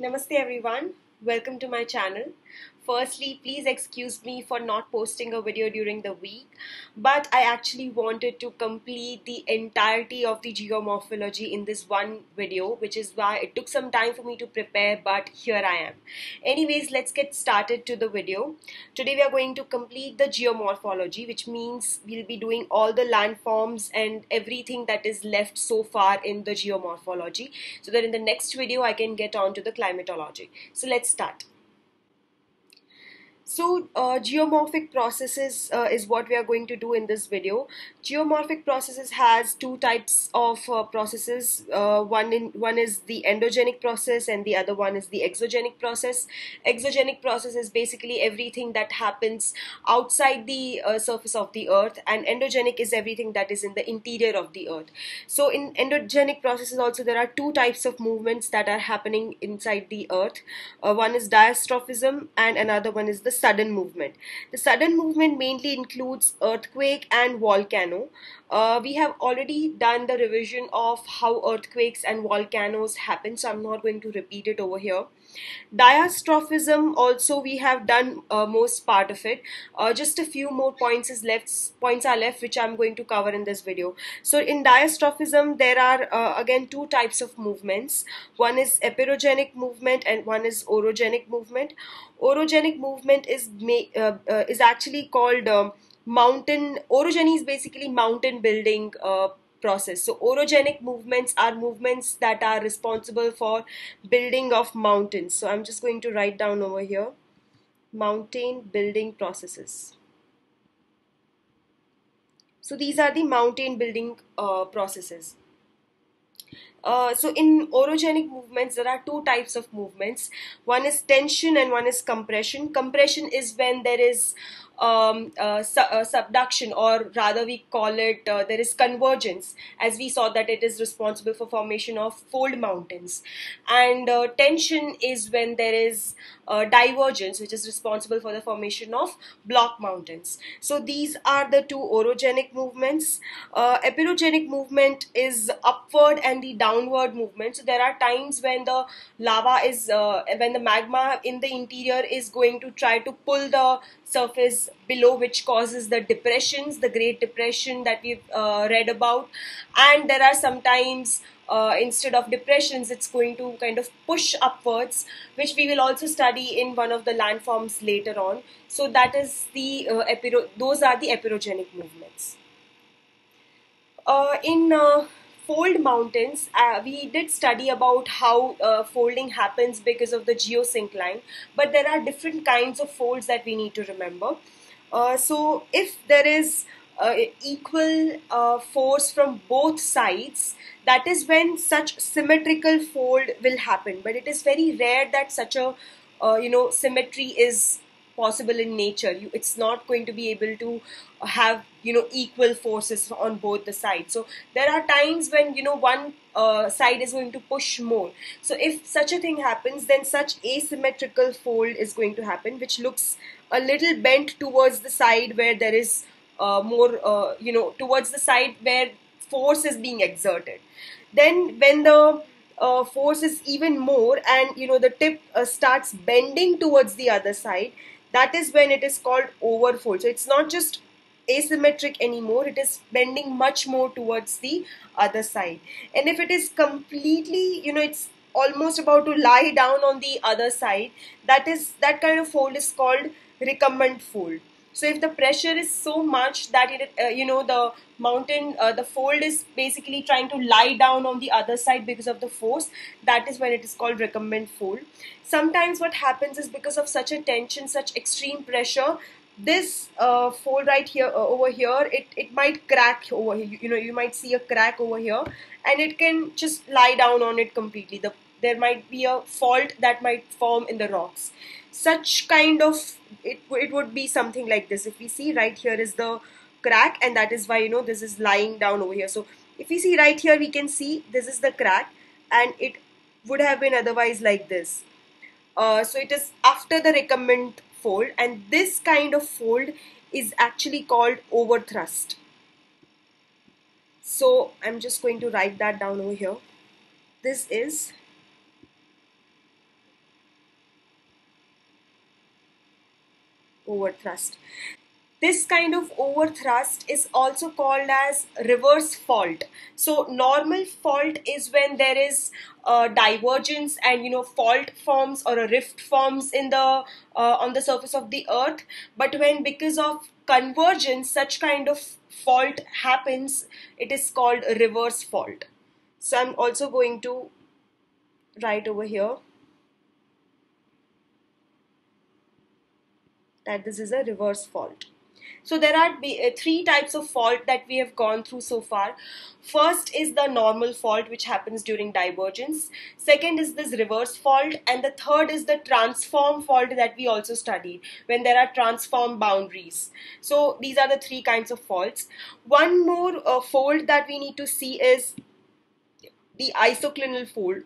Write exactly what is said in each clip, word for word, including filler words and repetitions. Namaste everyone, welcome to my channel. Firstly, please excuse me for not posting a video during the week, but I actually wanted to complete the entirety of the geomorphology in this one video, which is why it took some time for me to prepare, but here I am. Anyways, let's get started to the video. Today we are going to complete the geomorphology, which means we'll be doing all the landforms and everything that is left so far in the geomorphology, so that in the next video I can get on to the climatology. So let's start. So uh, geomorphic processes uh, is what we are going to do in this video. Geomorphic processes has two types of uh, processes. Uh, one, in, one is the endogenic process and the other one is the exogenic process. Exogenic process is basically everything that happens outside the uh, surface of the earth, and endogenic is everything that is in the interior of the earth. So in endogenic processes also there are two types of movements that are happening inside the earth. Uh, one is diastrophism and another one is the sudden movement. The sudden movement mainly includes earthquake and volcano. Uh, we have already done the revision of how earthquakes and volcanoes happen, so I'm not going to repeat it over here. Diastrophism also we have done uh, most part of it. Uh, just a few more points is left, points are left which I'm going to cover in this video. So in diastrophism there are uh, again two types of movements. One is epirogenic movement and one is orogenic movement. Orogenic movement is uh, uh, is actually called uh, mountain. Orogeny is basically mountain building uh, process. So orogenic movements are movements that are responsible for building of mountains. So I'm just going to write down over here, mountain building processes. So these are the mountain building uh, processes. Uh, so in orogenic movements there are two types of movements. One is tension and one is compression. Compression is when there is um, uh, su uh, subduction, or rather we call it uh, there is convergence, as we saw that it is responsible for formation of fold mountains. And uh, tension is when there is uh, divergence, which is responsible for the formation of block mountains. So these are the two orogenic movements. Uh, epirogenic movement is upward and the downward downward movement. So there are times when the lava is uh, when the magma in the interior is going to try to pull the surface below, which causes the depressions, the Great Depression that we've uh, read about. And there are sometimes uh, instead of depressions it's going to kind of push upwards, which we will also study in one of the landforms later on. So that is the uh, epiro those are the epirogenic movements. Uh, in uh, Fold mountains, uh, we did study about how uh, folding happens because of the geosyncline, but there are different kinds of folds that we need to remember. Uh, so if there is uh, equal uh, force from both sides, that is when such symmetrical fold will happen, but it is very rare that such a uh, you know symmetry is possible in nature. You, it's not going to be able to have you know equal forces on both the sides. So there are times when you know one uh, side is going to push more. So if such a thing happens, then such asymmetrical fold is going to happen, which looks a little bent towards the side where there is uh, more uh, you know towards the side where force is being exerted. Then when the Uh, force is even more and you know the tip uh, starts bending towards the other side, that is when it is called overfold. So it's not just asymmetric anymore, it is bending much more towards the other side. And if it is completely you know it's almost about to lie down on the other side, that is that kind of fold is called recumbent fold. So if the pressure is so much that it, uh, you know the mountain, uh, the fold is basically trying to lie down on the other side because of the force, that is when it is called recumbent fold. Sometimes what happens is because of such a tension, such extreme pressure, this uh, fold right here, uh, over here, it, it might crack over here. You, you know, you might see a crack over here and it can just lie down on it completely. The, there might be a fault that might form in the rocks. Such kind of it, it would be something like this. If we see right here is the crack, and that is why you know this is lying down over here. So if we see right here, we can see this is the crack and it would have been otherwise like this. Uh, so it is after the recumbent fold, and this kind of fold is actually called overthrust. So I'm just going to write that down over here. This is overthrust. This kind of overthrust is also called as reverse fault. So normal fault is when there is a divergence and you know fault forms or a rift forms in the uh, on the surface of the earth. But when because of convergence such kind of fault happens, it is called reverse fault. So I'm also going to write over here that this is a reverse fault. So there are three types of fault that we have gone through so far. First is the normal fault which happens during divergence. Second is this reverse fault, and the third is the transform fault that we also studied, when there are transform boundaries. So these are the three kinds of faults. One more uh, fault that we need to see is the isoclinal fault.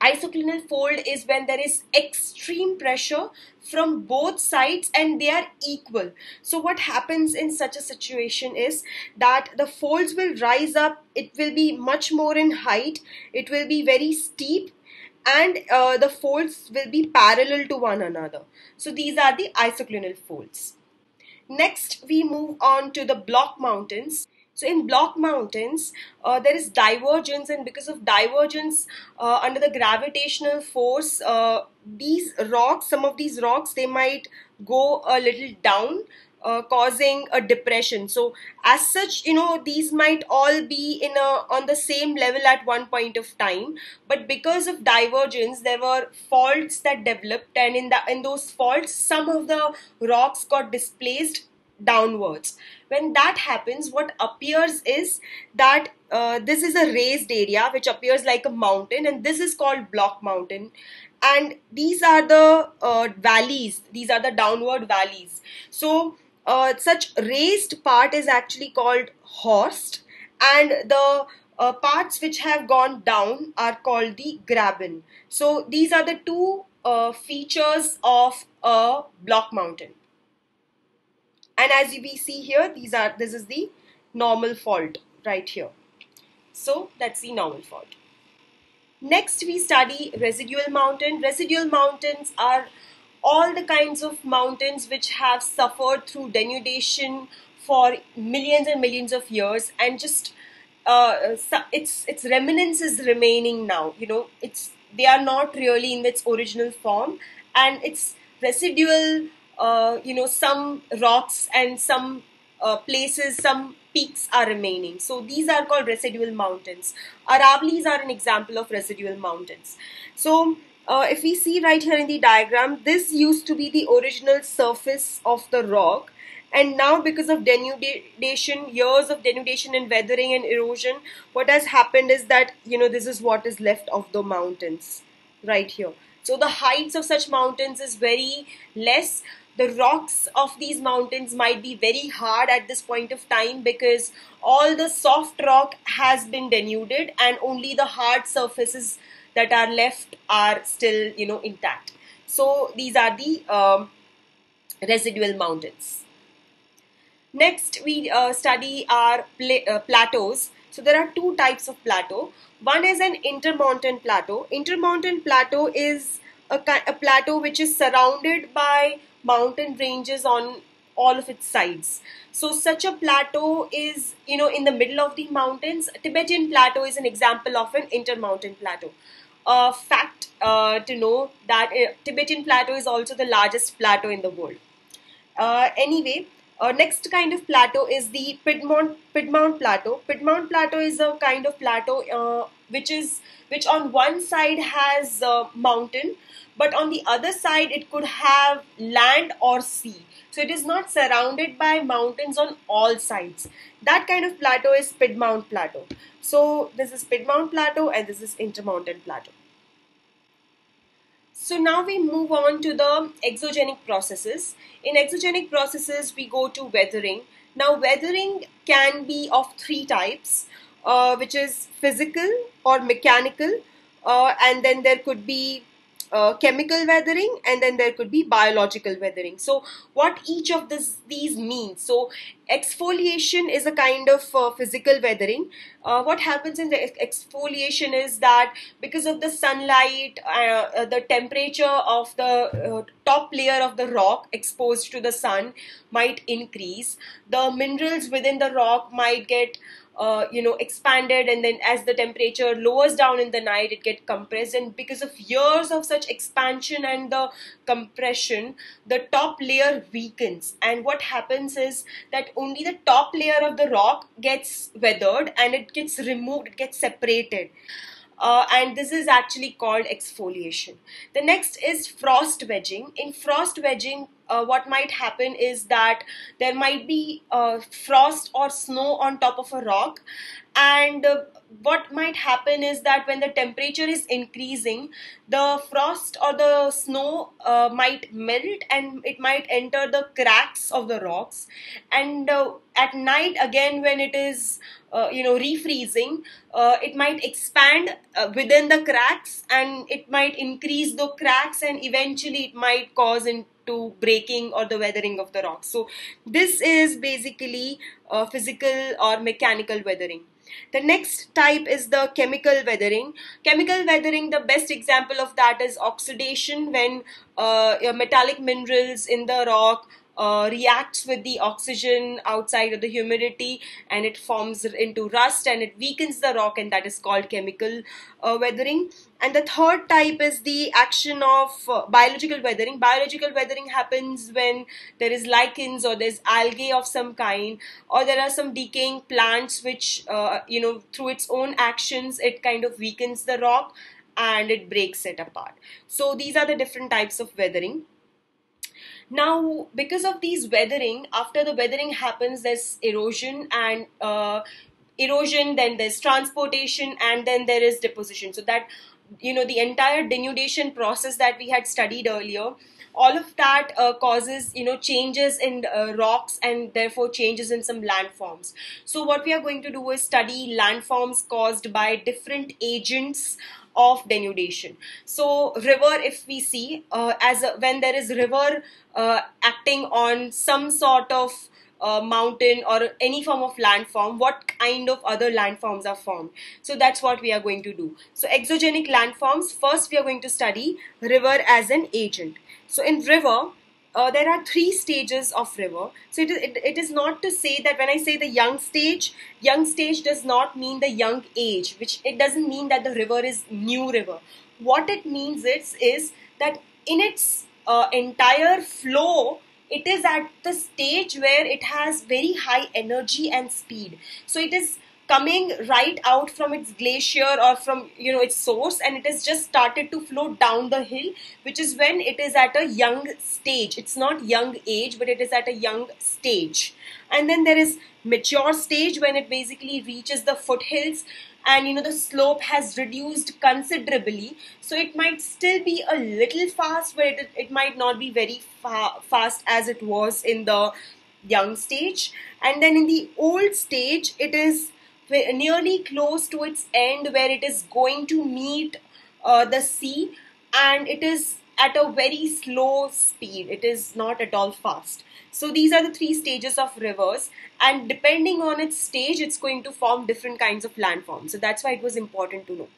Isoclinal fold is when there is extreme pressure from both sides and they are equal. So what happens in such a situation is that the folds will rise up, it will be much more in height, it will be very steep, and uh, the folds will be parallel to one another. So these are the isoclinal folds. Next we move on to the block mountains. So in block mountains, uh, there is divergence, and because of divergence uh, under the gravitational force, uh, these rocks, some of these rocks, they might go a little down, uh, causing a depression. So as such, you know, these might all be in a, on the same level at one point of time. But because of divergence, there were faults that developed, and in, the, in those faults, some of the rocks got displaced downwards. When that happens, what appears is that uh, this is a raised area which appears like a mountain, and this is called block mountain. And these are the uh, valleys, these are the downward valleys. So uh, such raised part is actually called horst, and the uh, parts which have gone down are called the graben. So these are the two uh, features of a block mountain. And as we see here, these are this is the normal fault right here. So that's the normal fault. Next we study residual mountain. Residual mountains are all the kinds of mountains which have suffered through denudation for millions and millions of years, and just uh, its its remnants is remaining now. You know, it's they are not really in its original form, and it's residual. Uh, you know, some rocks and some uh, places, some peaks are remaining. So these are called residual mountains. Aravalis are an example of residual mountains. So uh, if we see right here in the diagram, this used to be the original surface of the rock, and now because of denudation, years of denudation and weathering and erosion, what has happened is that, you know, this is what is left of the mountains right here. So the heights of such mountains is very less. The rocks of these mountains might be very hard at this point of time because all the soft rock has been denuded and only the hard surfaces that are left are still, you know, intact. So these are the um, residual mountains. Next we uh, study our pla uh, plateaus. So there are two types of plateau. One is an intermountain plateau. Intermountain plateau is a, a plateau which is surrounded by mountain ranges on all of its sides. So such a plateau is, you know, in the middle of the mountains. A Tibetan plateau is an example of an intermountain plateau. A fact uh, to know that a Tibetan plateau is also the largest plateau in the world. Uh, anyway. Uh, next kind of plateau is the Piedmont, Piedmont plateau. Piedmont plateau is a kind of plateau uh, which is which on one side has uh, mountain, but on the other side it could have land or sea. So it is not surrounded by mountains on all sides. That kind of plateau is Piedmont plateau. So this is Piedmont plateau and this is intermountain plateau. So now we move on to the exogenic processes. In exogenic processes, we go to weathering. Now weathering can be of three types, uh, which is physical or mechanical, uh, and then there could be uh, chemical weathering, and then there could be biological weathering. So what each of this, these means. So exfoliation is a kind of uh, physical weathering. Uh, what happens in the exfoliation is that because of the sunlight, uh, uh, the temperature of the uh, top layer of the rock exposed to the sun might increase. The minerals within the rock might get Uh, you know, expanded, and then as the temperature lowers down in the night, it gets compressed, and because of years of such expansion and the compression, the top layer weakens, and what happens is that only the top layer of the rock gets weathered and it gets removed, it gets separated. Uh, and this is actually called exfoliation. The next is frost wedging. In frost wedging, uh, what might happen is that there might be uh, frost or snow on top of a rock, and uh, what might happen is that when the temperature is increasing, the frost or the snow uh, might melt and it might enter the cracks of the rocks, and uh, at night again, when it is uh, you know refreezing, uh, it might expand uh, within the cracks, and it might increase the cracks, and eventually it might cause into breaking or the weathering of the rocks. So this is basically uh, physical or mechanical weathering. The next type is the chemical weathering. Chemical weathering, the best example of that is oxidation, when uh, your metallic minerals in the rock uh, reacts with the oxygen outside of the humidity, and it forms into rust and it weakens the rock, and that is called chemical uh, weathering. And the third type is the action of uh, biological weathering. Biological weathering happens when there is lichens or there's algae of some kind, or there are some decaying plants which, uh, you know, through its own actions, it kind of weakens the rock and it breaks it apart. So these are the different types of weathering. Now, because of these weathering, after the weathering happens, there's erosion, and uh, erosion, then there's transportation, and then there is deposition. So that, you know, the entire denudation process that we had studied earlier, all of that uh, causes, you know, changes in uh, rocks, and therefore changes in some landforms. So what we are going to do is study landforms caused by different agents of denudation. So river, if we see, uh, as a, when there is river uh, acting on some sort of Uh, mountain or any form of landform, what kind of other landforms are formed? So that's what we are going to do. So exogenic landforms, first we are going to study river as an agent. So in river, Uh, there are three stages of river. So it is, it, it is not to say that when I say the young stage, young stage does not mean the young age, which it doesn't mean that the river is new river. What it means is, is that in its uh, entire flow, it is at the stage where it has very high energy and speed. So it is coming right out from its glacier or from, you know, its source, and it has just started to flow down the hill, which is when it is at a young stage. It's not young age, but it is at a young stage. And then there is mature stage, when it basically reaches the foothills, and you know the slope has reduced considerably, so it might still be a little fast, but it, it might not be very fa fast as it was in the young stage. And then in the old stage, it is nearly close to its end, where it is going to meet uh, the sea, and it is at a very slow speed. It is not at all fast. So these are the three stages of rivers, and depending on its stage, it's going to form different kinds of landforms. So that's why it was important to know.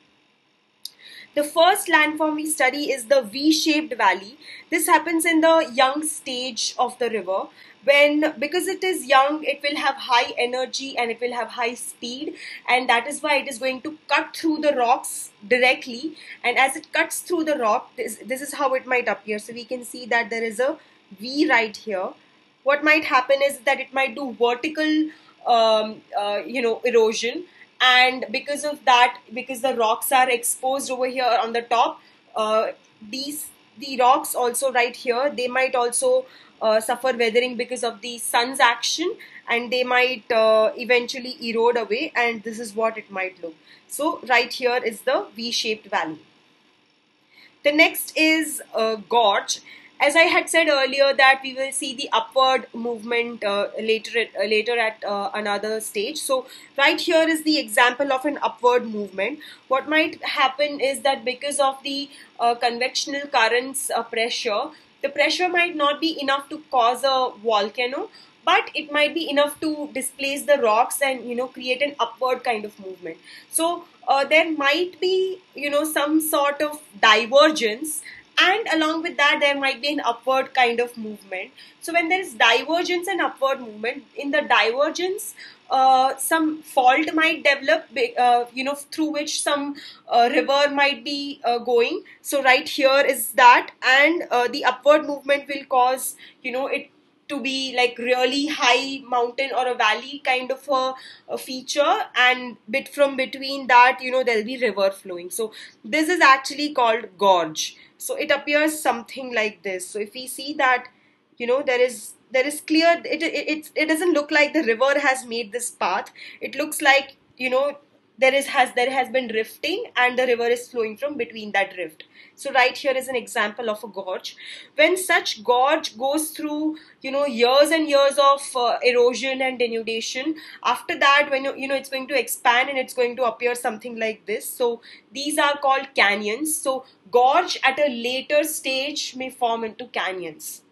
The first landform we study is the V-shaped valley. This happens in the young stage of the river, when, because it is young, it will have high energy and it will have high speed, and that is why it is going to cut through the rocks directly, and as it cuts through the rock, this, this is how it might appear. So we can see that there is a V right here. What might happen is that it might do vertical um, uh, you know, erosion, and because of that, because the rocks are exposed over here on the top, uh, these the rocks also right here, they might also uh, suffer weathering because of the sun's action, and they might uh, eventually erode away, and this is what it might look. So right here is the V-shaped valley. The next is uh, gorge. As I had said earlier, that we will see the upward movement uh, later at, uh, later at uh, another stage. So right here is the example of an upward movement. What might happen is that because of the uh, convectional currents uh, pressure, the pressure might not be enough to cause a volcano, but it might be enough to displace the rocks and, you know, create an upward kind of movement. So uh, there might be, you know, some sort of divergence, and along with that there might be an upward kind of movement. So when there is divergence and upward movement, in the divergence uh, some fault might develop, uh, you know, through which some uh, river might be uh, going. So right here is that, and uh, the upward movement will cause, you know, it to be like really high mountain or a valley kind of a, a feature, and bit from between that, you know, there'll be river flowing. So this is actually called gorge. So it appears something like this. So if we see that, you know, there is there is clear, it, it, it, it doesn't look like the river has made this path. It looks like, you know, there is has there has been rifting and the river is flowing from between that rift. So right here is an example of a gorge. When such gorge goes through, you know, years and years of uh, erosion and denudation, after that, when you, you know, it's going to expand and it's going to appear something like this. So these are called canyons. So gorge at a later stage may form into canyons.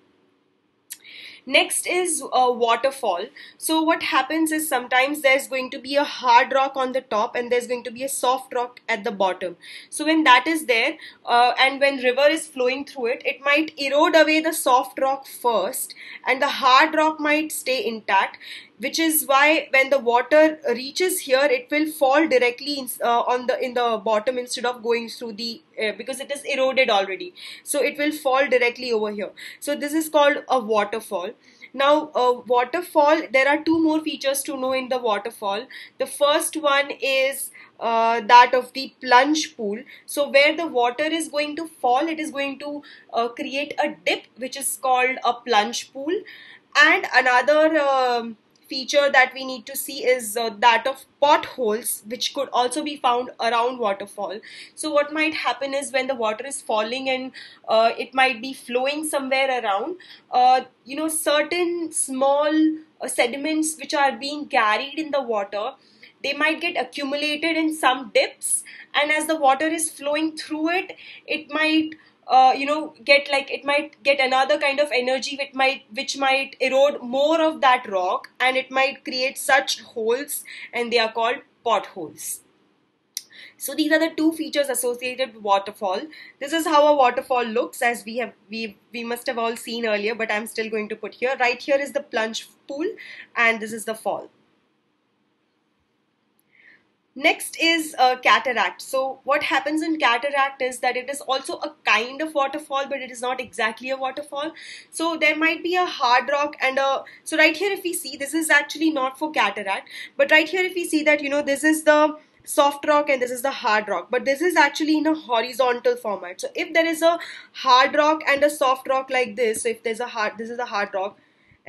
Next is a waterfall. So what happens is sometimes there's going to be a hard rock on the top and there's going to be a soft rock at the bottom. So when that is there uh, and when river is flowing through it, it might erode away the soft rock first and the hard rock might stay intact, which is why when the water reaches here, it will fall directly in, uh, on the in the bottom instead of going through the uh, because it is eroded already. So it will fall directly over here. So this is called a waterfall. Now a uh, waterfall, there are two more features to know in the waterfall. The first one is uh, that of the plunge pool. So where the water is going to fall, it is going to uh, create a dip, which is called a plunge pool. And another uh, feature that we need to see is uh, that of potholes, which could also be found around waterfall. So what might happen is when the water is falling and uh, it might be flowing somewhere around, uh, you know, certain small uh, sediments which are being carried in the water, they might get accumulated in some dips, and as the water is flowing through it, it might Uh, you know, get like it might get another kind of energy which might which might erode more of that rock, and it might create such holes, and they are called potholes. So these are the two features associated with waterfall. This is how a waterfall looks, as we have we we must have all seen earlier, but I'm still going to put here. Right here is the plunge pool, and this is the fall. Next is a cataract. So what happens in cataract is that it is also a kind of waterfall, but it is not exactly a waterfall. So there might be a hard rock and a, so right here if we see, this is actually not for cataract, but right here if we see that, you know, this is the soft rock and this is the hard rock, but this is actually in a horizontal format. So if there is a hard rock and a soft rock like this, so if there's a hard, this is a hard rock,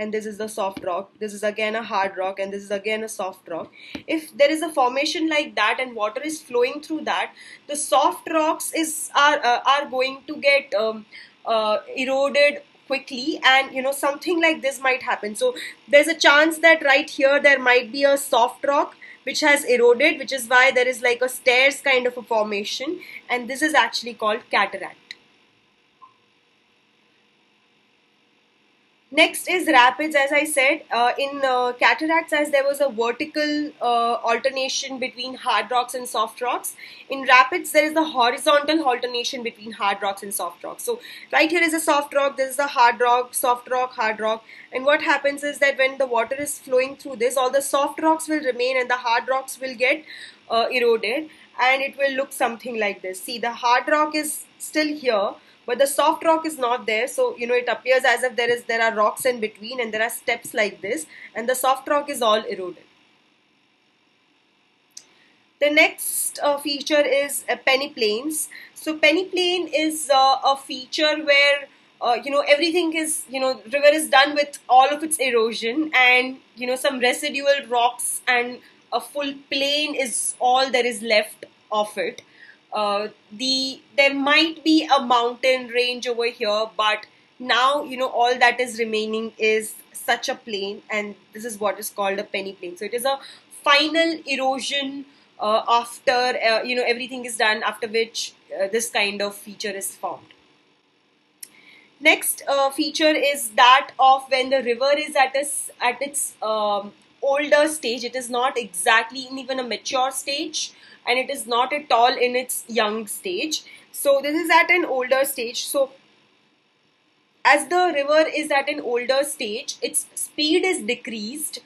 and this is the soft rock, this is again a hard rock, and this is again a soft rock. If there is a formation like that and water is flowing through that, the soft rocks is are, uh, are going to get um, uh, eroded quickly, and you know, something like this might happen. So there's a chance that right here there might be a soft rock which has eroded, which is why there is like a stairs kind of a formation, and this is actually called cataract. Next is rapids. As I said, uh, in uh, cataracts, as there was a vertical uh, alternation between hard rocks and soft rocks, in rapids there is the horizontal alternation between hard rocks and soft rocks. So right here is a soft rock, this is a hard rock, soft rock, hard rock, and what happens is that when the water is flowing through this, all the soft rocks will remain and the hard rocks will get uh, eroded, and it will look something like this. See, the hard rock is still here, but the soft rock is not there, so you know, it appears as if there is there are rocks in between and there are steps like this, and the soft rock is all eroded. The next uh, feature is uh, peneplains. So peneplain is uh, a feature where Uh, you know, everything is, you know, river is done with all of its erosion, and you know, some residual rocks and a full plain is all there is left of it. Uh, the there might be a mountain range over here, but Now, you know, all that is remaining is such a plain, and this is what is called a peneplain. So it is a final erosion uh, after, uh, you know, everything is done, after which uh, this kind of feature is formed. Next uh, feature is that of when the river is at its, at its um, older stage. It is not exactly in even a mature stage, and it is not at all in its young stage. So this is at an older stage. So as the river is at an older stage, its speed is decreased,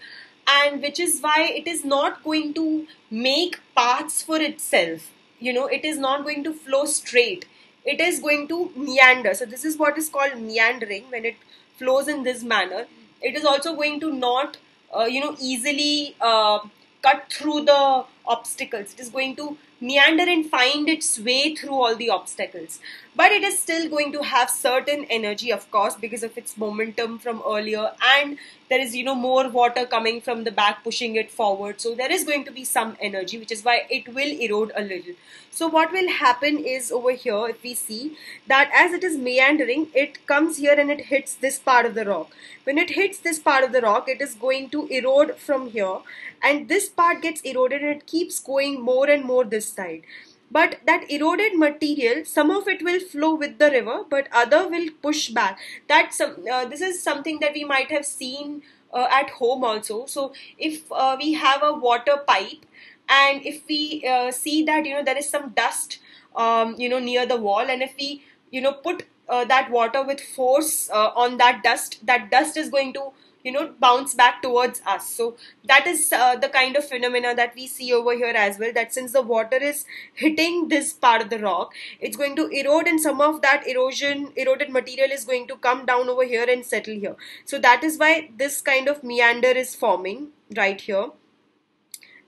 and which is why it is not going to make paths for itself. You know, it is not going to flow straight. It is going to meander. So this is what is called meandering when it flows in this manner. It is also going to not, uh, you know, easily uh, cut through the obstacles. It is going to meander and find its way through all the obstacles. But it is still going to have certain energy, of course, because of its momentum from earlier. And there is, you know, more water coming from the back, pushing it forward. So there is going to be some energy, which is why it will erode a little. So what will happen is, over here, if we see that as it is meandering, it comes here and it hits this part of the rock. When it hits this part of the rock, it is going to erode from here. And this part gets eroded, and it keeps going more and more this side. But that eroded material, some of it will flow with the river, but other will push back. That's, uh, this is something that we might have seen uh, at home also. So if uh, we have a water pipe, and if we uh, see that, you know, there is some dust, um, you know, near the wall, and if we, you know, put uh, that water with force uh, on that dust, that dust is going to, you know, bounce back towards us. So that is uh, the kind of phenomena that we see over here as well, that since the water is hitting this part of the rock, it's going to erode, and some of that erosion, eroded material is going to come down over here and settle here. So that is why this kind of meander is forming right here.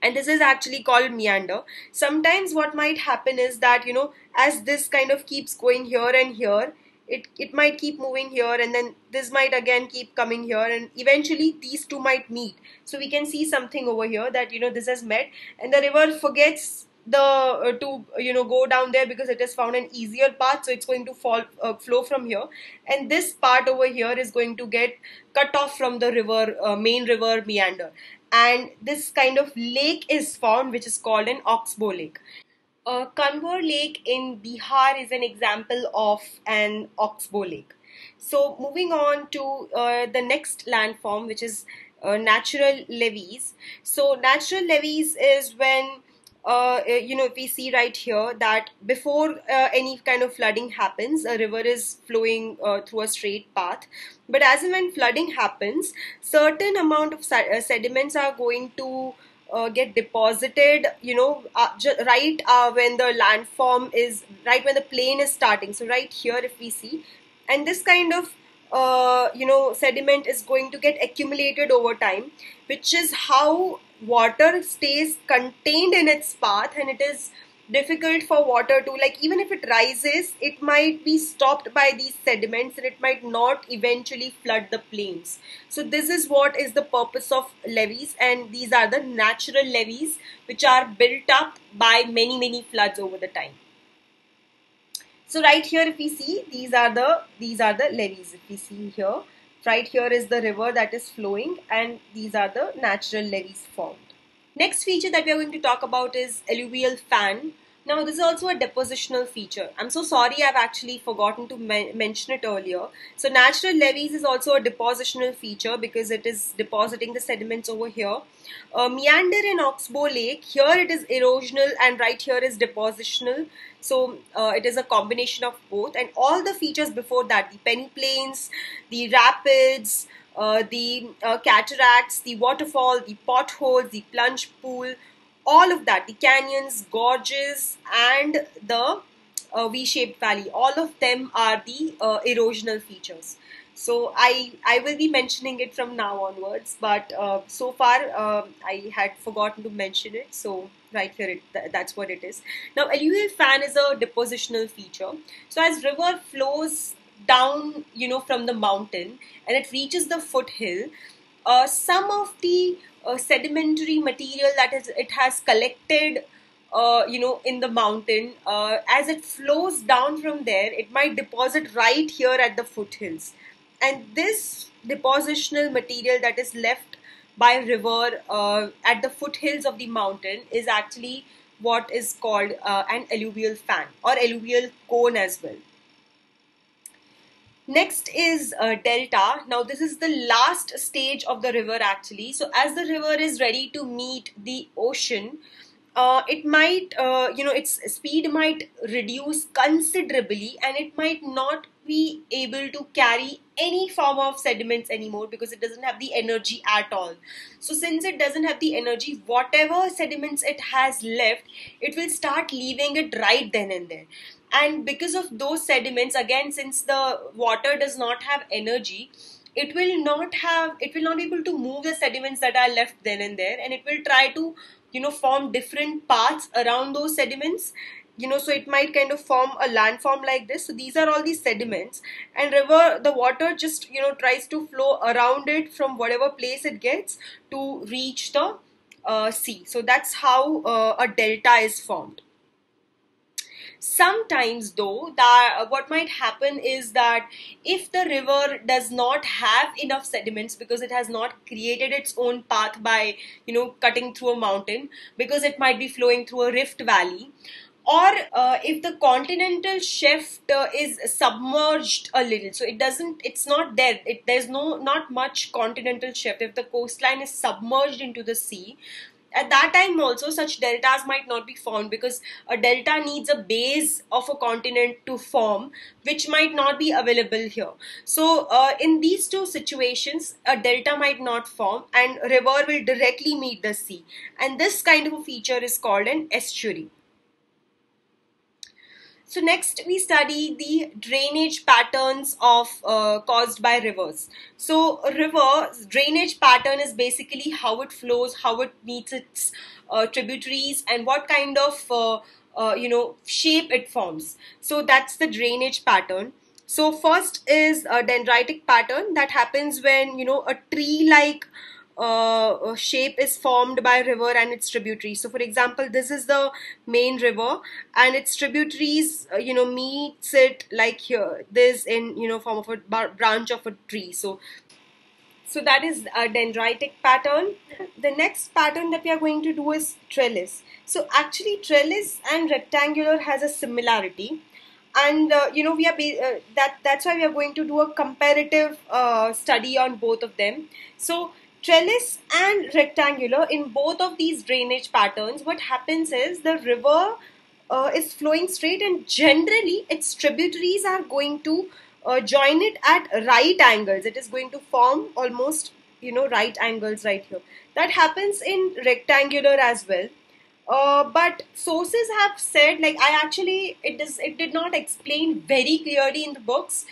And this is actually called meander. Sometimes what might happen is that, you know, as this kind of keeps going here and here, It, it might keep moving here, and then this might again keep coming here, and eventually these two might meet. So we can see something over here that, you know, this has met, and the river forgets the uh, to, you know, go down there because it has found an easier path. So it's going to fall uh, flow from here, and this part over here is going to get cut off from the river, uh, main river meander, and this kind of lake is formed, which is called an oxbow lake. Uh, Kanwar Lake in Bihar is an example of an oxbow lake. So moving on to uh, the next landform, which is uh, natural levees. So natural levees is when, uh, you know, we see right here that before uh, any kind of flooding happens, a river is flowing uh, through a straight path. But as and when flooding happens, certain amount of sediments are going to Uh, get deposited, you know, uh, right uh, when the landform is, right when the plain is starting. So right here, if we see, and this kind of, uh, you know, sediment is going to get accumulated over time, which is how water stays contained in its path, and it is difficult for water to, like, even if it rises, it might be stopped by these sediments, and it might not eventually flood the plains. So this is what is the purpose of levees, and these are the natural levees which are built up by many many floods over the time. So right here, if we see, these are the these are the levees. If we see here, right here is the river that is flowing, and these are the natural levees formed. Next feature that we are going to talk about is alluvial fan. Now this is also a depositional feature. I'm so sorry, I've actually forgotten to men mention it earlier. So natural levees is also a depositional feature because it is depositing the sediments over here. Uh, meander in oxbow lake, here it is erosional, and right here is depositional. So uh, it is a combination of both, and all the features before that, the peneplains, the rapids, Uh, the uh, cataracts, the waterfall, the potholes, the plunge pool, all of that, the canyons, gorges, and the uh, V-shaped valley, all of them are the uh, erosional features. So I, I will be mentioning it from now onwards, but uh, so far uh, I had forgotten to mention it, so right here it, th that's what it is. Now alluvial fan is a depositional feature. So as river flows down, you know, from the mountain, and it reaches the foothill, uh, some of the uh, sedimentary material that is, it has collected uh, you know, in the mountain, uh, as it flows down from there, it might deposit right here at the foothills. And this depositional material that is left by river uh, at the foothills of the mountain is actually what is called uh, an alluvial fan or alluvial cone as well. Next is uh, delta. Now this is the last stage of the river actually. So as the river is ready to meet the ocean, uh, it might, uh, you know, its speed might reduce considerably and it might not be able to carry any form of sediments anymore because it doesn't have the energy at all. So since it doesn't have the energy, whatever sediments it has left, it will start leaving it right then and there. And because of those sediments, again, since the water does not have energy, it will not have, it will not be able to move the sediments that are left then and there, and it will try to, you know, form different paths around those sediments. You know, so it might kind of form a landform like this. So these are all these sediments, and river, the water just, you know, tries to flow around it from whatever place it gets to reach the uh, sea. So that's how uh, a delta is formed. Sometimes though, that what might happen is that if the river does not have enough sediments because it has not created its own path by, you know, cutting through a mountain, because it might be flowing through a rift valley, or uh, if the continental shelf uh, is submerged a little, so it doesn't, it's not there, it, there's no, not much continental shelf. If the coastline is submerged into the sea, at that time also such deltas might not be formed, because a delta needs a base of a continent to form, which might not be available here. So uh, in these two situations, a delta might not form and river will directly meet the sea. And this kind of a feature is called an estuary. So next we study the drainage patterns of uh, caused by rivers. So a river's drainage pattern is basically how it flows, how it meets its uh, tributaries, and what kind of uh, uh, you know, shape it forms. So that's the drainage pattern. So first is a dendritic pattern that happens when, you know, a tree-like Uh, shape is formed by river and its tributaries. So for example, this is the main river and its tributaries, uh, you know, meets it like here, this in, you know, form of a branch of a tree. So, so that is a dendritic pattern. The next pattern that we are going to do is trellis. So actually trellis and rectangular has a similarity. And uh, you know, we are uh, that that's why we are going to do a comparative uh, study on both of them. So trellis and rectangular, in both of these drainage patterns, what happens is the river uh, is flowing straight and generally its tributaries are going to uh, join it at right angles. It is going to form almost, you know, right angles right here. That happens in rectangular as well. Uh, but sources have said, like I actually, it, is, it did not explain very clearly in the books.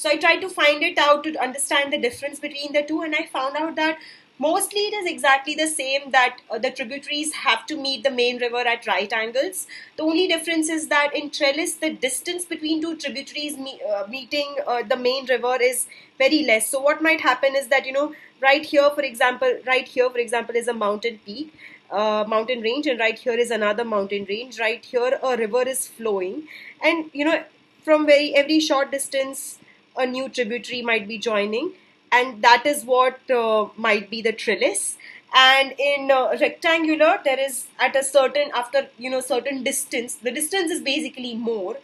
So I tried to find it out to understand the difference between the two, and I found out that mostly it is exactly the same, that uh, the tributaries have to meet the main river at right angles. The only difference is that in trellis, the distance between two tributaries me uh, meeting uh, the main river is very less. So what might happen is that, you know, right here, for example, right here, for example, is a mountain peak, uh, mountain range, and right here is another mountain range. Right here, a river is flowing, and, you know, from very every short distance, a new tributary might be joining, and that is what uh, might be the trellis. And in uh, rectangular, there is at a certain, after, you know, certain distance, the distance is basically more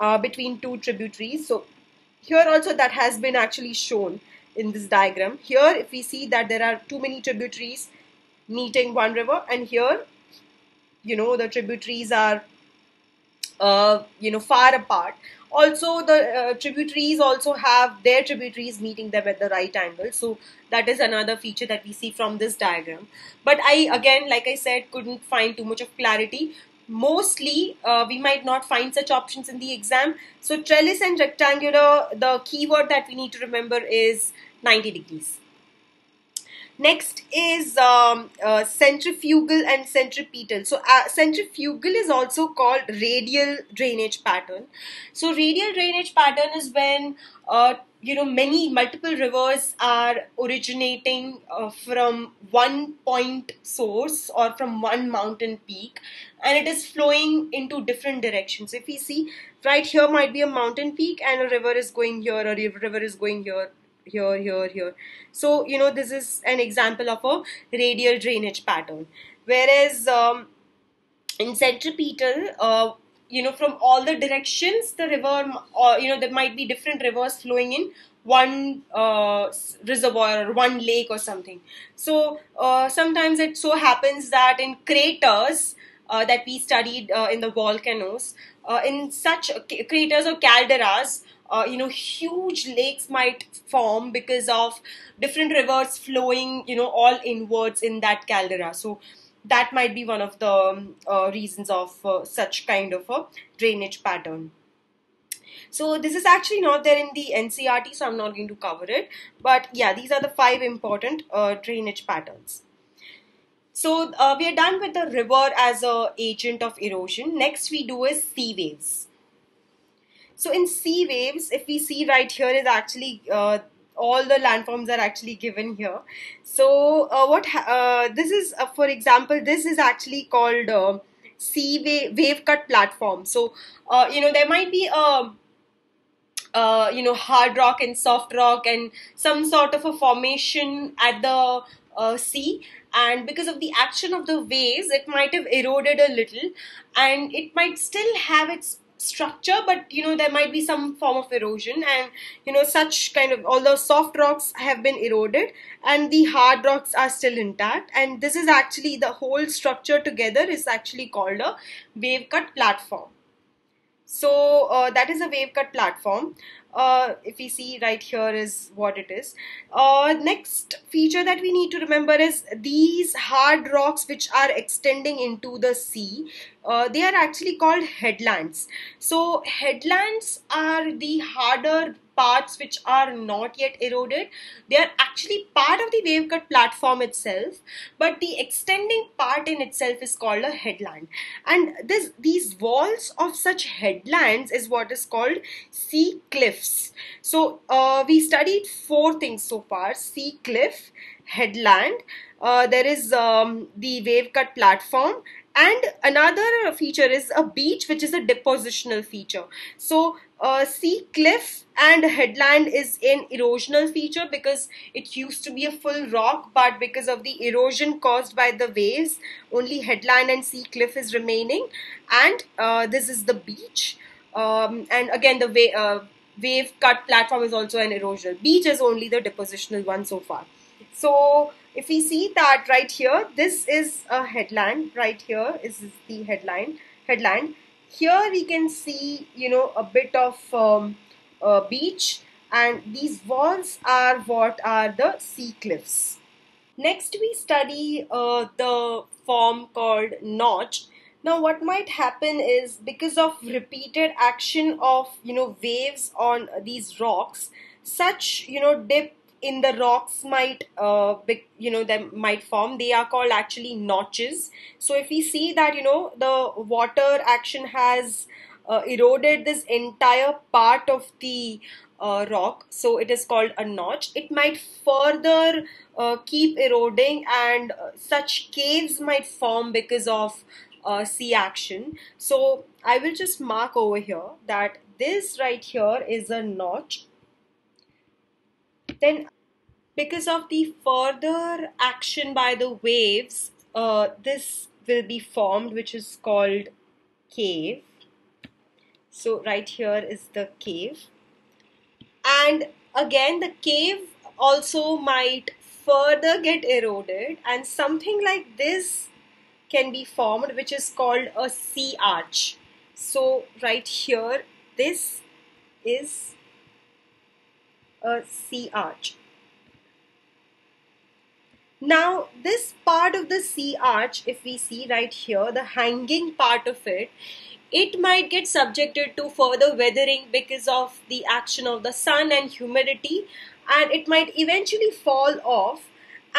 uh, between two tributaries. So here also that has been actually shown in this diagram. Here if we see that there are too many tributaries meeting one river, and here, you know, the tributaries are uh, you know, far apart. Also, the uh, tributaries also have their tributaries meeting them at the right angle. So that is another feature that we see from this diagram. But I, again, like I said, couldn't find too much of clarity. Mostly, uh, we might not find such options in the exam. So trellis and rectangular, the keyword that we need to remember is ninety degrees. Next is um, uh, centrifugal and centripetal. So uh, centrifugal is also called radial drainage pattern. So radial drainage pattern is when uh, you know, many multiple rivers are originating uh, from one point source or from one mountain peak, and it is flowing into different directions. If we see, right here might be a mountain peak and a river is going here, or a river is going here, here, here, here. So, you know, this is an example of a radial drainage pattern. Whereas um, in centripetal, uh, you know, from all the directions, the river, or, you know, there might be different rivers flowing in one uh, reservoir or one lake or something. So uh, sometimes it so happens that in craters uh, that we studied uh, in the volcanoes, uh, in such craters or calderas, Uh, you know, huge lakes might form because of different rivers flowing, you know, all inwards in that caldera. So that might be one of the um, uh, reasons of uh, such kind of a drainage pattern. So this is actually not there in the N C R T, so I'm not going to cover it. But yeah, these are the five important uh, drainage patterns. So uh, we are done with the river as an agent of erosion. Next we do is sea waves. So in sea waves, if we see right here is actually, uh, all the landforms are actually given here. So uh, what uh, this is, uh, for example, this is actually called uh, sea wave, wave cut platform. So, uh, you know, there might be a, uh, you know, hard rock and soft rock and some sort of a formation at the uh, sea. And because of the action of the waves, it might have eroded a little and it might still have its structure, but you know, there might be some form of erosion, and you know, such kind of, all the soft rocks have been eroded and the hard rocks are still intact, and this is actually, the whole structure together is actually called a wave cut platform. So uh, that is a wave cut platform. Uh, if we see right here is what it is. Uh, next feature that we need to remember is these hard rocks which are extending into the sea, uh, they are actually called headlands. So headlands are the harder parts which are not yet eroded. They are actually part of the wave cut platform itself, but the extending part in itself is called a headland. And this, these walls of such headlands is what is called sea cliffs. So uh, we studied four things so far: sea cliff, headland, uh, there is um, the wave cut platform, and another feature is a beach, which is a depositional feature. So Uh, sea cliff and headland is an erosional feature because it used to be a full rock, but because of the erosion caused by the waves, only headland and sea cliff is remaining. And uh, this is the beach. Um, and again, the wa uh, wave cut platform is also an erosional. Beach is only the depositional one so far. So if we see that right here, this is a headland. Right here is the headland. Headland. Here we can see, you know, a bit of um, uh, beach, and these walls are what are the sea cliffs. Next we study uh, the form called notch. Now what might happen is, because of repeated action of, you know, waves on these rocks, such, you know, dip in the rocks might, uh, you know, they might form. They are called actually notches. So if we see that, you know, the water action has uh, eroded this entire part of the uh, rock, so it is called a notch. It might further uh, keep eroding, and uh, such caves might form because of uh, sea action. So I will just mark over here that this right here is a notch. Then because of the further action by the waves, uh, this will be formed, which is called cave. So right here is the cave. And again, the cave also might further get eroded, and something like this can be formed, which is called a sea arch. So right here, this is a sea arch. Now this part of the sea arch, if we see right here, the hanging part of it, it might get subjected to further weathering because of the action of the sun and humidity, and it might eventually fall off,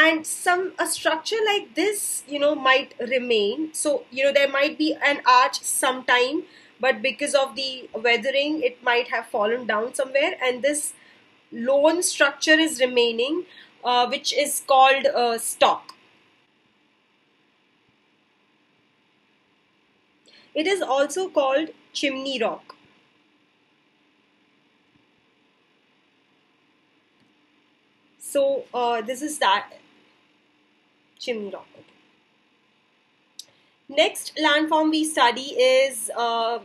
and some a structure like this, you know, might remain. So, you know, there might be an arch sometime, but because of the weathering, it might have fallen down somewhere, and this lone structure is remaining, uh, which is called uh, stock. It is also called chimney rock. So uh, this is that chimney rock. Next landform we study is uh,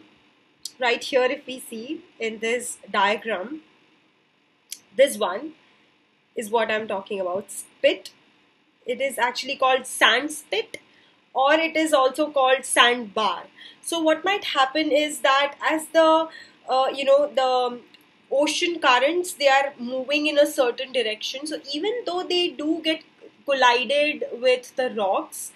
right here. If we see in this diagram, this one is what I'm talking about, spit. It is actually called sand spit, or it is also called sandbar. So what might happen is that as the uh, you know the ocean currents, they are moving in a certain direction, so even though they do get collided with the rocks,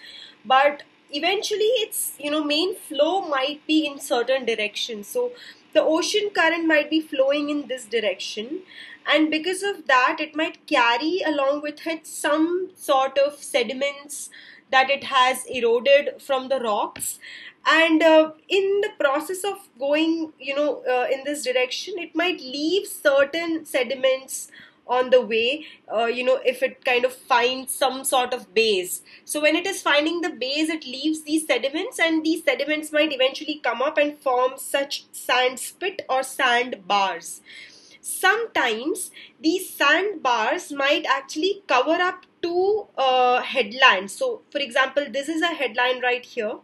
but eventually its you know main flow might be in certain directions. So the ocean current might be flowing in this direction, and because of that it might carry along with it some sort of sediments that it has eroded from the rocks, and uh, in the process of going you know uh, in this direction, it might leave certain sediments on the way, uh, you know if it kind of finds some sort of base. So when it is finding the base, it leaves these sediments, and these sediments might eventually come up and form such sand spit or sand bars. Sometimes these sand bars might actually cover up two uh, headlands. So for example, this is a headline right here,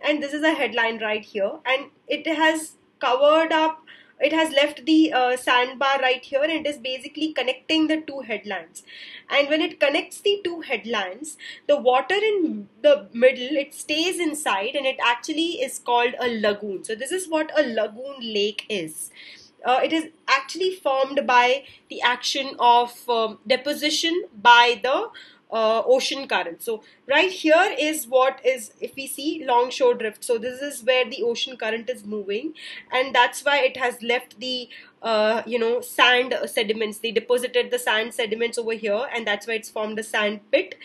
and this is a headline right here, and it has covered up, it has left the uh, sandbar right here, and it is basically connecting the two headlands. And when it connects the two headlands, the water in the middle, it stays inside, and it actually is called a lagoon. So this is what a lagoon lake is. Uh, it is actually formed by the action of um, deposition by the Uh, ocean current. So right here is what is, if we see, longshore drift. So this is where the ocean current is moving, and that's why it has left the uh, you know sand sediments. They deposited the sand sediments over here, and that's why it's formed a sand pit.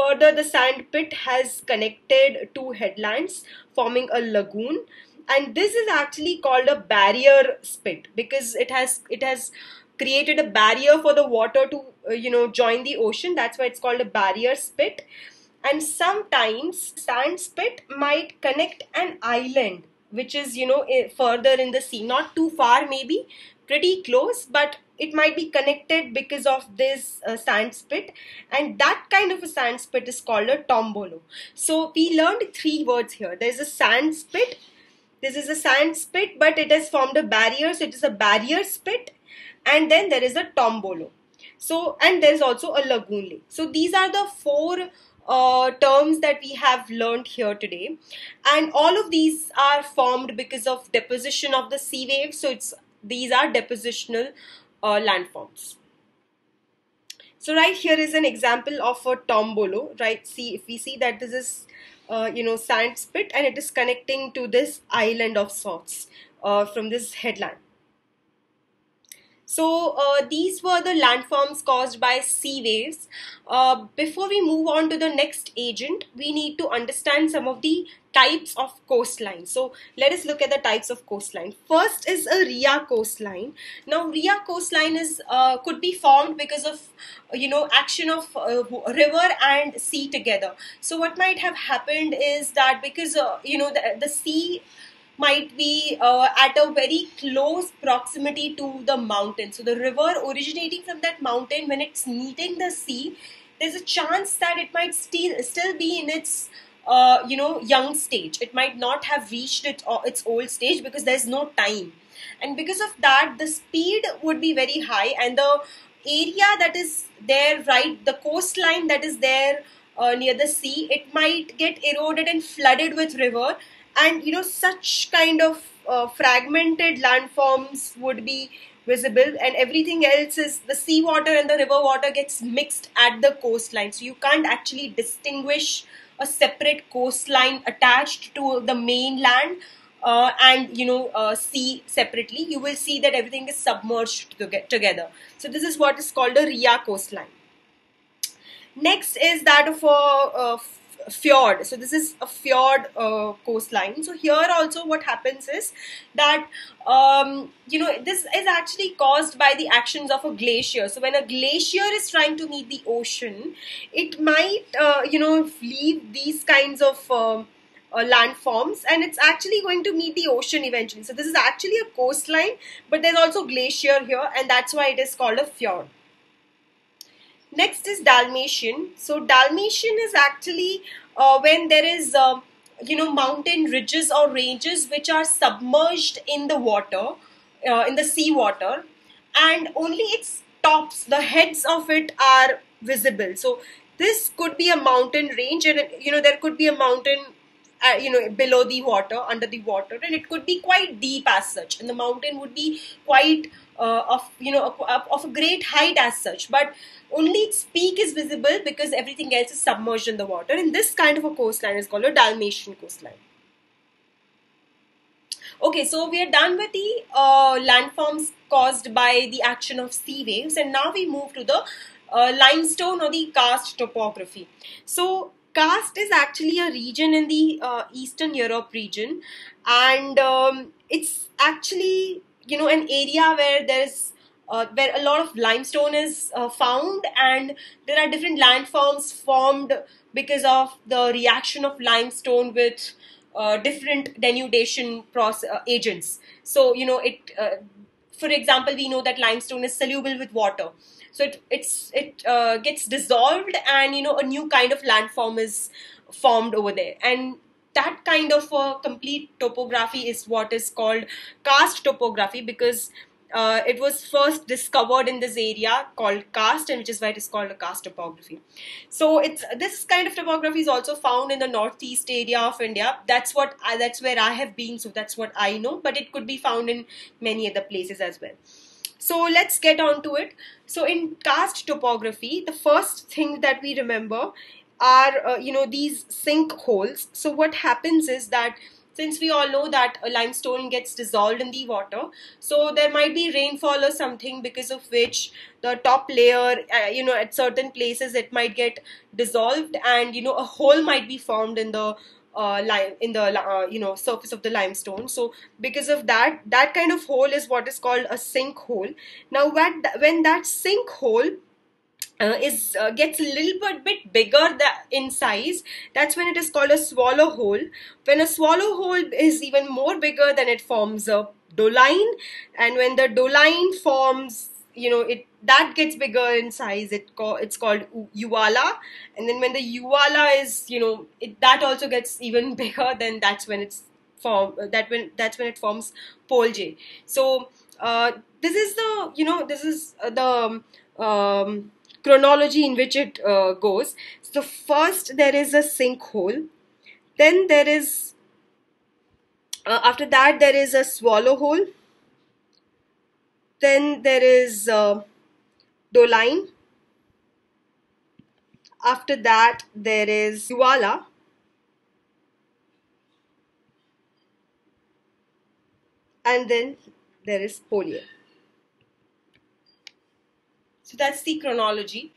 Further, the sand pit has connected two headlands, forming a lagoon, and this is actually called a barrier spit because it has it has created a barrier for the water to uh, you know join the ocean. That's why it's called a barrier spit. And sometimes sand spit might connect an island which is you know further in the sea, not too far, maybe pretty close, but it might be connected because of this uh, sand spit, and that kind of a sand spit is called a tombolo. So we learned three words here. There's a sand spit, this is a sand spit but it has formed a barrier, so it is a barrier spit. And then there is a tombolo. So, and there is also a lagoon lake. So these are the four uh, terms that we have learned here today, and all of these are formed because of deposition of the sea waves. So it's these are depositional uh, landforms. So right here is an example of a tombolo. Right, see if we see that this is uh, you know sand spit, and it is connecting to this island of sorts uh, from this headland. So uh, these were the landforms caused by sea waves. Uh, before we move on to the next agent, we need to understand some of the types of coastline. So let us look at the types of coastline. First is a Rhea coastline. Now Rhea coastline is uh, could be formed because of you know action of uh, river and sea together. So what might have happened is that because uh, you know the, the sea might be uh, at a very close proximity to the mountain. So the river originating from that mountain, when it's meeting the sea, there's a chance that it might still still be in its uh, you know young stage. It might not have reached its its old stage because there's no time, and because of that the speed would be very high, and the area that is there, right, the coastline that is there uh, near the sea, it might get eroded and flooded with river. And you know such kind of uh, fragmented landforms would be visible, and everything else is the sea water and the river water gets mixed at the coastline. So you can't actually distinguish a separate coastline attached to the mainland uh, and you know uh, sea separately. You will see that everything is submerged together. So this is what is called a Rhea coastline. Next is that of a uh, fjord. So this is a fjord uh, coastline. So here also what happens is that um, you know, this is actually caused by the actions of a glacier. So when a glacier is trying to meet the ocean, it might uh, you know, leave these kinds of uh, Uh, landforms, and it's actually going to meet the ocean eventually. So this is actually a coastline, but there's also glacier here, and that's why it is called a fjord. Next is Dalmatian. So Dalmatian is actually uh, when there is uh, you know, mountain ridges or ranges which are submerged in the water, uh, in the sea water, and only its tops, the heads of it, are visible. So this could be a mountain range, and you know, there could be a mountain Uh, you know, below the water, under the water, and it could be quite deep as such, and the mountain would be quite uh, of, you know, of a great height as such, but only its peak is visible because everything else is submerged in the water. And this kind of a coastline is called a Dalmatian coastline. Okay, so we are done with the uh, landforms caused by the action of sea waves, and now we move to the uh, limestone or the karst topography. So karst is actually a region in the uh, Eastern Europe region, and um, it's actually, you know, an area where there's uh, where a lot of limestone is uh, found, and there are different landforms formed because of the reaction of limestone with uh, different denudation process uh, agents. So you know, it uh, for example, we know that limestone is soluble with water. So it, it's, it uh, gets dissolved, and you know, a new kind of landform is formed over there. And that kind of uh, complete topography is what is called karst topography, because uh, it was first discovered in this area called karst, and which is why it is called a karst topography. So it's, this kind of topography is also found in the northeast area of India. That's what I, that's where I have been, so that's what I know, but it could be found in many other places as well. So let's get on to it. So in karst topography, the first thing that we remember are, uh, you know, these sinkholes. So what happens is that, since we all know that a limestone gets dissolved in the water, so there might be rainfall or something, because of which the top layer, uh, you know, at certain places it might get dissolved, and you know, a hole might be formed in the Uh, lime in the uh, you know, surface of the limestone. So because of that, that kind of hole is what is called a sinkhole. Now when th when that sinkhole uh, is uh, gets a little bit bit bigger in size, that's when it is called a swallow hole. When a swallow hole is even more bigger, then it forms a doline, and when the doline forms, you know, it that gets bigger in size, it co it's called uvala, and then when the uvala is, you know, it, that also gets even bigger, then that's when it's form that when that's when it forms polje. So uh, this is the, you know, this is the um, chronology in which it uh, goes. So first there is a sinkhole, then there is uh, after that there is a swallow hole, then there is uh, doline, after that there is uvala, and then there is polje. So that's the chronology.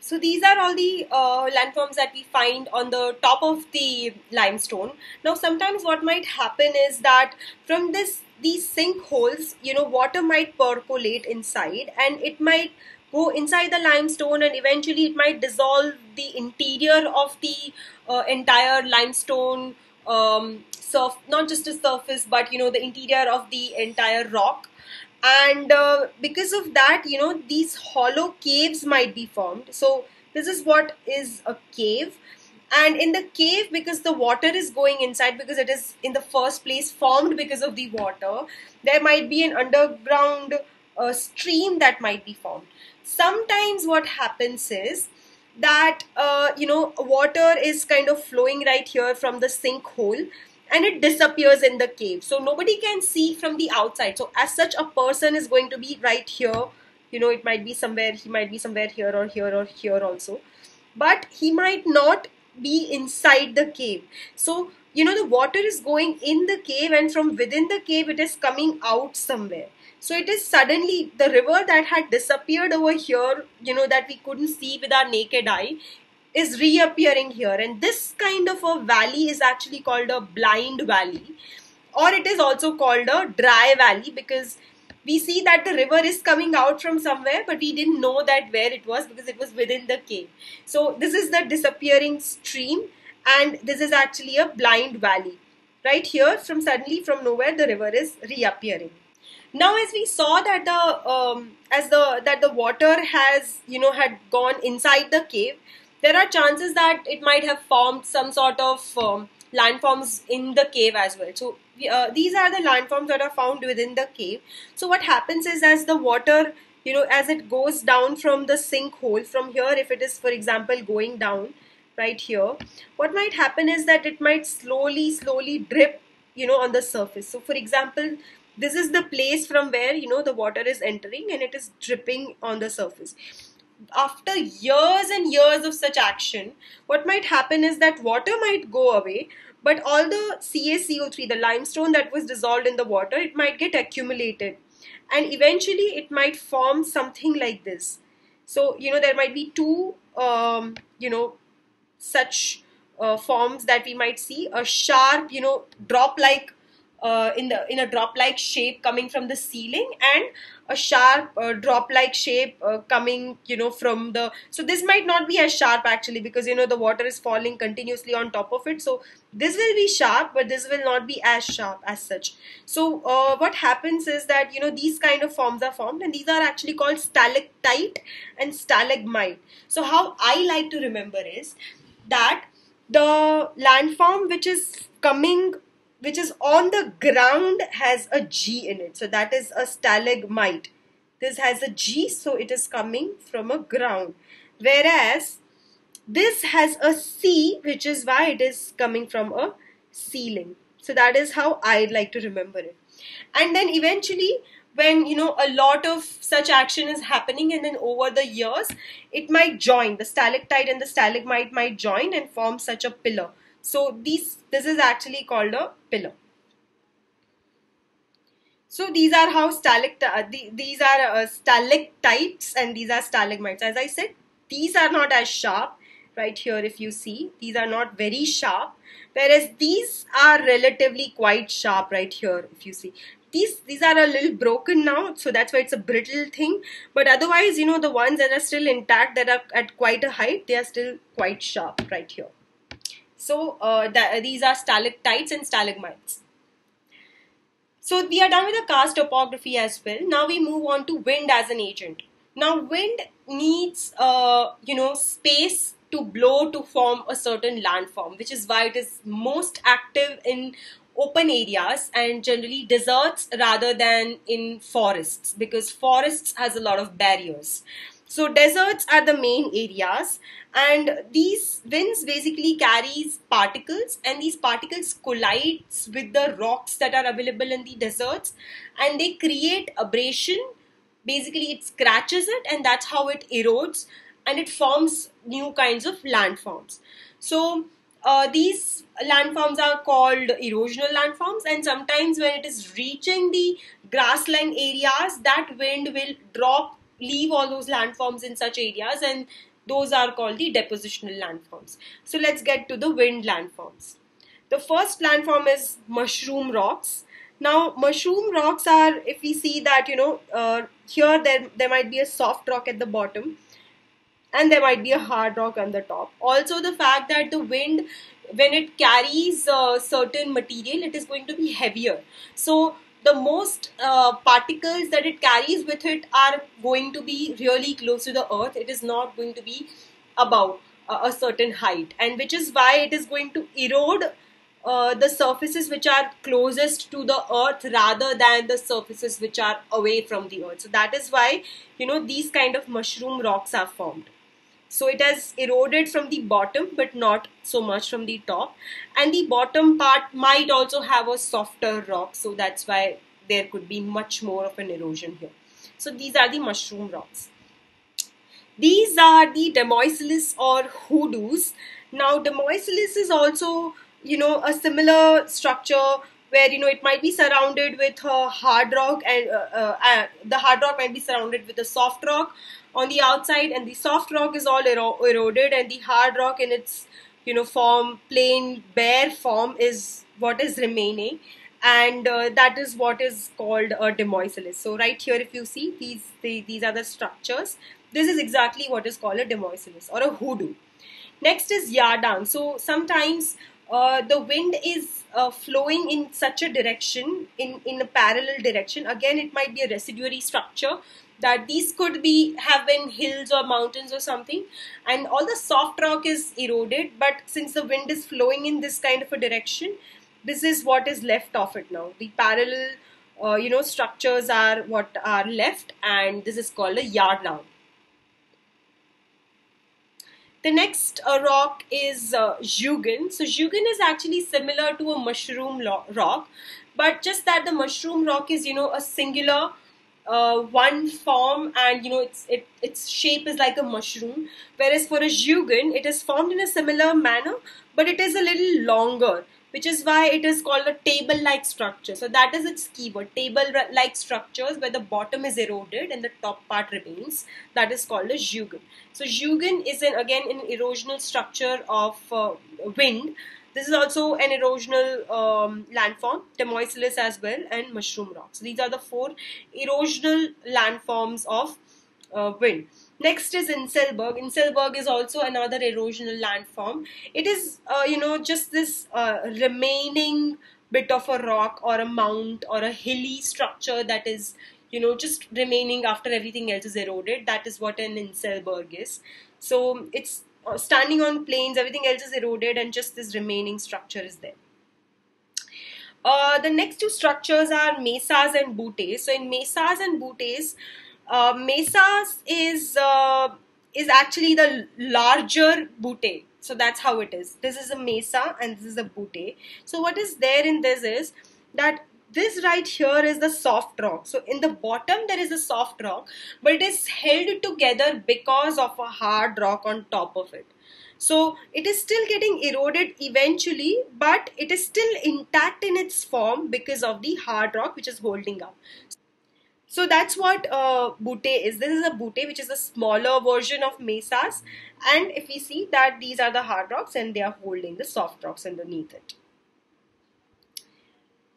So these are all the uh, landforms that we find on the top of the limestone. Now sometimes what might happen is that from this these sinkholes, you know, water might percolate inside, and it might go inside the limestone, and eventually it might dissolve the interior of the uh, entire limestone um, surf, not just the surface, but you know, the interior of the entire rock. And uh, because of that, you know, these hollow caves might be formed. So this is what is a cave. And in the cave, because the water is going inside, because it is in the first place formed because of the water, there might be an underground uh, stream that might be formed. Sometimes what happens is that, uh, you know, water is kind of flowing right here from the sinkhole, and it disappears in the cave. So nobody can see from the outside. So as such, a person is going to be right here. You know, it might be somewhere, he might be somewhere here or here or here also, but he might not be inside the cave. So you know, the water is going in the cave, and from within the cave it is coming out somewhere. So it is suddenly the river that had disappeared over here, you know, that we couldn't see with our naked eye, is reappearing here, and this kind of a valley is actually called a blind valley, or it is also called a dry valley, because we see that the river is coming out from somewhere, but we didn't know that where it was because it was within the cave. So this is the disappearing stream, and this is actually a blind valley. Right here, from suddenly from nowhere, the river is reappearing. Now, as we saw that the um, as the that the water has you know had gone inside the cave, there are chances that it might have formed some sort of um, landforms in the cave as well. So uh, these are the landforms that are found within the cave. So what happens is, as the water you know as it goes down from the sinkhole from here, if it is for example going down right here, what might happen is that it might slowly slowly drip you know on the surface. So for example, this is the place from where you know the water is entering, and it is dripping on the surface. After years and years of such action, what might happen is that water might go away, but all the C a C O three, the limestone that was dissolved in the water, it might get accumulated, and eventually it might form something like this. So you know there might be two um, you know such uh, forms that we might see: a sharp you know drop like Uh, in the in a drop like shape coming from the ceiling, and a sharp uh, drop like shape uh, coming you know from the, so this might not be as sharp actually, because you know the water is falling continuously on top of it, so this will be sharp, but this will not be as sharp as such. So uh, what happens is that you know these kind of forms are formed, and these are actually called stalactite and stalagmite. So how I like to remember is that the landform which is coming which is on the ground has a G in it. So that is a stalagmite. This has a G, so it is coming from a ground. Whereas this has a C, which is why it is coming from a ceiling. So that is how I like to remember it. And then eventually, when you know a lot of such action is happening, and then over the years, it might join. The stalactite and the stalagmite might join and form such a pillar. So these, this is actually called a pillar. So these are how stalact uh, the, these are uh, stalactites and these are stalagmites. As I said, these are not as sharp. Right here, if you see, these are not very sharp, whereas these are relatively quite sharp. Right here, if you see, these these are a little broken now, so that's why it's a brittle thing. But otherwise, you know, the ones that are still intact, that are at quite a height, they are still quite sharp. Right here. So uh, th these are stalactites and stalagmites. So we are done with the karst topography as well. Now we move on to wind as an agent. Now wind needs uh, you know space to blow to form a certain landform, which is why it is most active in open areas and generally deserts rather than in forests, because forests has a lot of barriers. So deserts are the main areas, and these winds basically carries particles, and these particles collides with the rocks that are available in the deserts, and they create abrasion. Basically it scratches it, and that's how it erodes, and it forms new kinds of landforms. So uh, these landforms are called erosional landforms, and sometimes when it is reaching the grassland areas, that wind will drop leave all those landforms in such areas, and those are called the depositional landforms. So let's get to the wind landforms. The first landform is mushroom rocks. Now mushroom rocks are, if we see that you know uh, here there, there might be a soft rock at the bottom, and there might be a hard rock on the top. Also the fact that the wind, when it carries uh, certain material, it is going to be heavier. So the most uh, particles that it carries with it are going to be really close to the earth. It is not going to be above uh, a certain height, and which is why it is going to erode uh, the surfaces which are closest to the earth rather than the surfaces which are away from the earth. So that is why you know these kind of mushroom rocks are formed. So it has eroded from the bottom, but not so much from the top. And the bottom part might also have a softer rock. So that's why there could be much more of an erosion here. So these are the mushroom rocks. These are the demoiselles or hoodoos. Now demoiselles is also, you know, a similar structure where you know it might be surrounded with uh, hard rock, and uh, uh, uh, the hard rock might be surrounded with a soft rock on the outside, and the soft rock is all ero eroded, and the hard rock in its you know form, plain bare form, is what is remaining, and uh, that is what is called a demoisselis. So right here, if you see these the, these are the structures. This is exactly what is called a demoisselis or a hoodoo. Next is yardan. So sometimes uh, the wind is uh, flowing in such a direction, in, in a parallel direction. Again, it might be a residuary structure, that these could be have been hills or mountains or something. And all the soft rock is eroded, but since the wind is flowing in this kind of a direction, this is what is left of it now. The parallel uh, you know, structures are what are left, and this is called a yardan. The next uh, rock is uh, jugan. So jugan is actually similar to a mushroom rock, but just that the mushroom rock is, you know, a singular uh, one form, and you know its it, its shape is like a mushroom. Whereas for a jugan, it is formed in a similar manner, but it is a little longer, which is why it is called a table-like structure. So that is its keyword: table-like structures where the bottom is eroded and the top part remains. That is called a jugan. So jugan is an again an erosional structure of uh, wind. This is also an erosional um, landform, demoisselis as well, and mushroom rocks. So these are the four erosional landforms of uh, wind. Next is Inselberg. Inselberg is also another erosional landform. It is, uh, you know, just this uh, remaining bit of a rock or a mount or a hilly structure that is, you know, just remaining after everything else is eroded. That is what an Inselberg is. So it's uh, standing on plains, everything else is eroded, and just this remaining structure is there. Uh, the next two structures are mesas and buttes. So in mesas and buttes, Uh, mesas is uh, is actually the larger butte, so that's how it is. This is a mesa and this is a butte. So what is there in this is that this right here is the soft rock. So in the bottom there is a soft rock, but it is held together because of a hard rock on top of it. So it is still getting eroded eventually, but it is still intact in its form because of the hard rock which is holding up. So that's what uh, butte is. This is a butte, which is a smaller version of mesas, and if we see that these are the hard rocks and they are holding the soft rocks underneath it.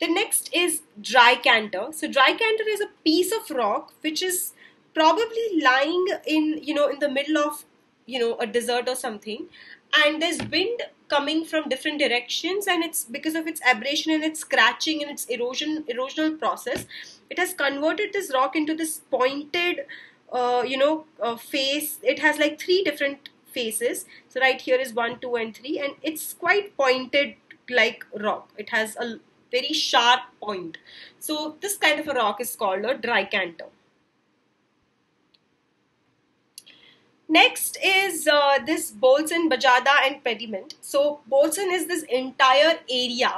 The next is trochanter. So trochanter is a piece of rock which is probably lying in, you know, in the middle of, you know, a desert or something, and there's wind coming from different directions, and it's because of its abrasion and its scratching and its erosion erosional process, it has converted this rock into this pointed uh, you know uh, face. It has like three different faces. So right here is one, two and three, and it's quite pointed like rock. It has a very sharp point. So this kind of a rock is called a trochanter. Next is uh, this Bolson, Bajada and Pediment. So Bolson is this entire area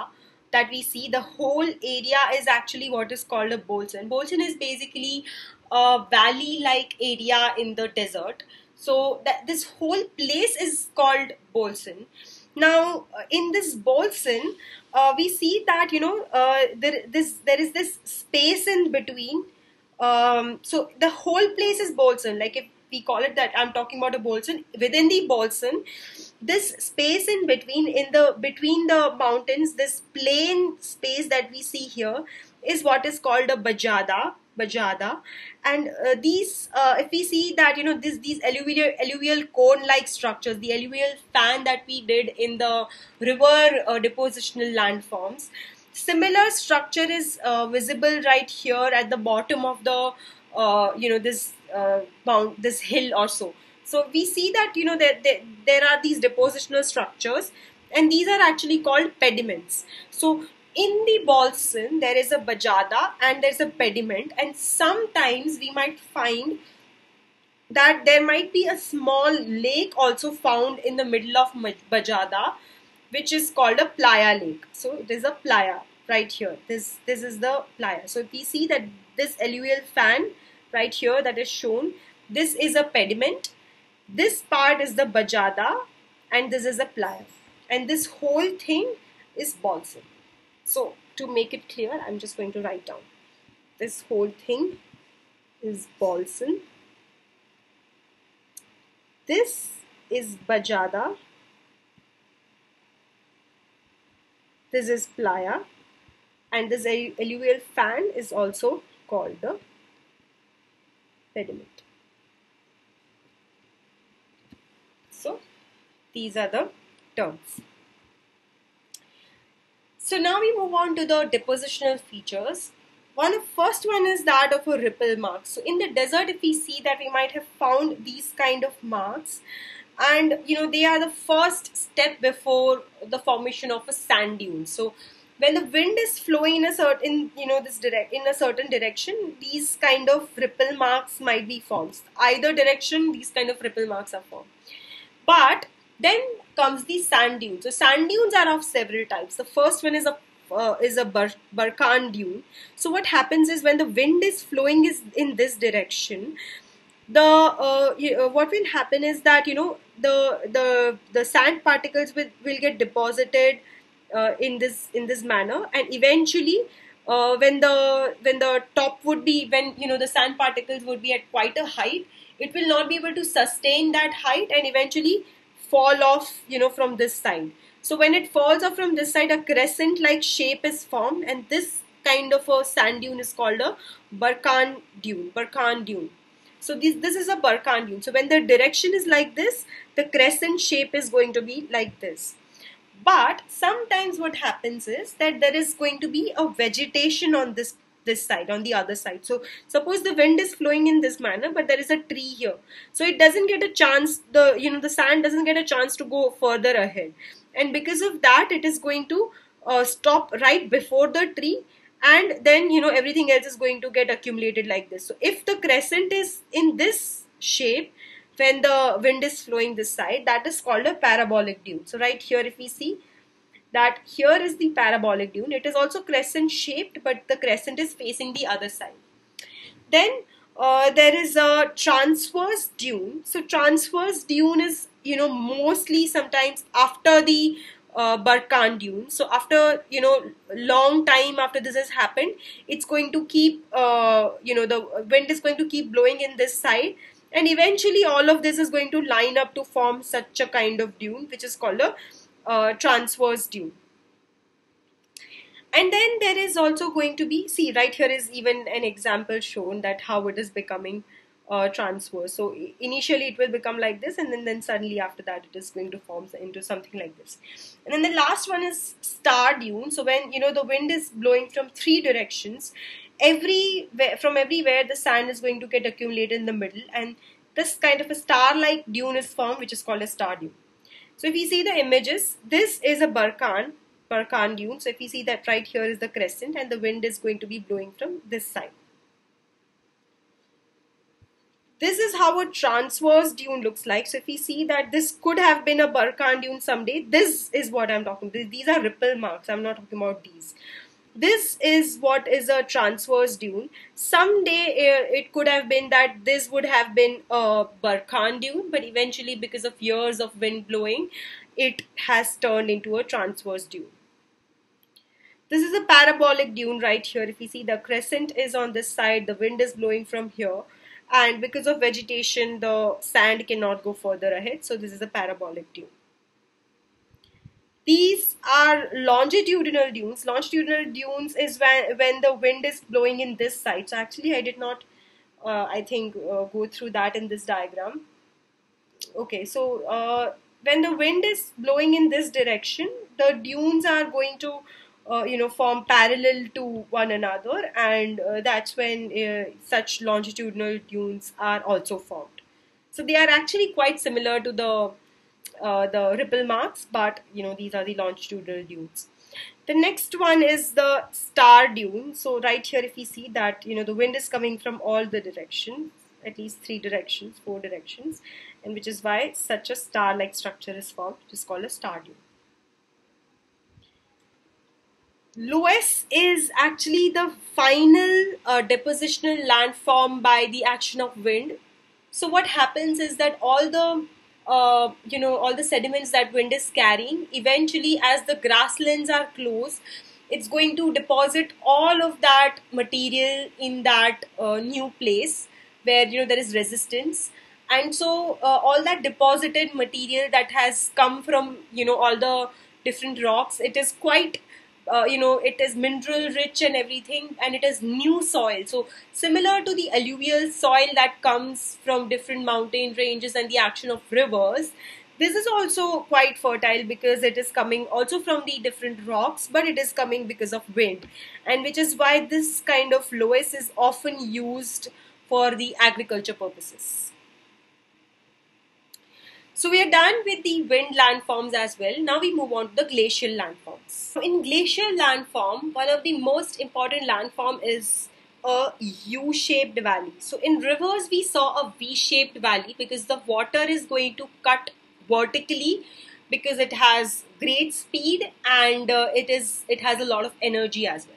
that we see. The whole area is actually what is called a Bolson. Bolson is basically a valley-like area in the desert. So that this whole place is called Bolson. Now in this Bolson, uh, we see that, you know, uh, there, this, there is this space in between. Um, so the whole place is Bolson. Like if we call it that, I'm talking about a bolson. Within the bolson, this space in between, in the between the mountains, this plain space that we see here is what is called a bajada. Bajada, and uh, these, uh, if we see that, you know, this these alluvial alluvial cone-like structures, the alluvial fan that we did in the river uh, depositional landforms, similar structure is uh, visible right here at the bottom of the, uh, you know, this. Uh, mount, this hill or so. So we see that, you know, that there, there, there are these depositional structures, and these are actually called pediments. So in the bolson there is a bajada and there is a pediment, and sometimes we might find that there might be a small lake also found in the middle of bajada, which is called a playa lake. So it is a playa right here. This, this is the playa. So if we see that this alluvial fan right here that is shown, this is a pediment, this part is the bajada, and this is a playa, and this whole thing is bolson. So to make it clear, I'm just going to write down. This whole thing is Balsan. This is Bajada. This is Playa. And this alluvial fan is also called the pediment. So these are the terms. So now we move on to the depositional features. One of first one is that of a ripple mark. So in the desert, if we see that we might have found these kind of marks, and you know they are the first step before the formation of a sand dune. So when the wind is flowing in a certain, you know, this direct in a certain direction, these kind of ripple marks might be formed. Either direction, these kind of ripple marks are formed. But then comes the sand dunes. So sand dunes are of several types. The first one is a Uh, is a Bar Barkhan dune. So what happens is when the wind is flowing is in this direction, the uh, uh, what will happen is that you know the the the sand particles will will get deposited uh, in this in this manner, and eventually uh, when the when the top would be when you know the sand particles would be at quite a height, it will not be able to sustain that height and eventually fall off you know from this side. So when it falls off from this side, a crescent-like shape is formed, and this kind of a sand dune is called a Barkhan dune. Barkhan dune. So this, this is a Barkhan dune. So when the direction is like this, the crescent shape is going to be like this. But sometimes what happens is that there is going to be a vegetation on this, this side, on the other side. So suppose the wind is flowing in this manner, but there is a tree here. So it doesn't get a chance, the, you know, the sand doesn't get a chance to go further ahead. And because of that, it is going to uh, stop right before the tree, and then you know everything else is going to get accumulated like this. So if the crescent is in this shape when the wind is flowing this side, that is called a parabolic dune. So right here, if we see that here is the parabolic dune, it is also crescent shaped, but the crescent is facing the other side. Then uh, there is a transverse dune. So transverse dune is you know mostly sometimes after the uh, Barkhan dune. So after you know long time after this has happened, it's going to keep uh, you know the wind is going to keep blowing in this side, and eventually all of this is going to line up to form such a kind of dune which is called a uh, transverse dune. And then there is also going to be, see right here is even an example shown that how it is becoming Uh, transverse. So initially it will become like this, and then, then suddenly after that it is going to form into something like this. And then the last one is star dune. So when you know the wind is blowing from three directions, every from everywhere the sand is going to get accumulated in the middle, and this kind of a star-like dune is formed which is called a star dune. So if you see the images, this is a Barkhan, Barkhan dune. So if you see that right here is the crescent, and the wind is going to be blowing from this side. This is how a transverse dune looks like. So if we see that this could have been a Barkhan dune someday, this is what I'm talking about. These are ripple marks. I'm not talking about these. This is what is a transverse dune. Someday it could have been that this would have been a Barkhan dune, but eventually because of years of wind blowing, it has turned into a transverse dune. This is a parabolic dune right here. If we see the crescent is on this side, the wind is blowing from here, and because of vegetation the sand cannot go further ahead, so this is a parabolic dune. These are longitudinal dunes. Longitudinal dunes is when, when the wind is blowing in this side. So actually I did not uh, I think uh, go through that in this diagram. Okay, so uh, when the wind is blowing in this direction, the dunes are going to Uh, you know form parallel to one another, and uh, that's when uh, such longitudinal dunes are also formed. So they are actually quite similar to the uh, the ripple marks, but you know these are the longitudinal dunes. The next one is the star dune. So right here, if we see that you know the wind is coming from all the directions, at least three directions, four directions, and which is why such a star-like structure is formed, which is called a star dune. Loess is actually the final uh, depositional landform by the action of wind. So what happens is that all the uh, you know all the sediments that wind is carrying, eventually as the grasslands are closed, it's going to deposit all of that material in that uh, new place where, you know, there is resistance. And so uh, all that deposited material that has come from, you know, all the different rocks, it is quite, uh, you know, it is mineral rich and everything, and it is new soil. So similar to the alluvial soil that comes from different mountain ranges and the action of rivers, this is also quite fertile because it is coming also from the different rocks, but it is coming because of wind, and which is why this kind of loess is often used for the agriculture purposes. So we are done with the wind landforms as well. Now we move on to the glacial landforms. So in glacial landform, one of the most important landform is a U-shaped valley. So in rivers, we saw a V-shaped valley because the water is going to cut vertically because it has great speed and uh, it is it has a lot of energy as well.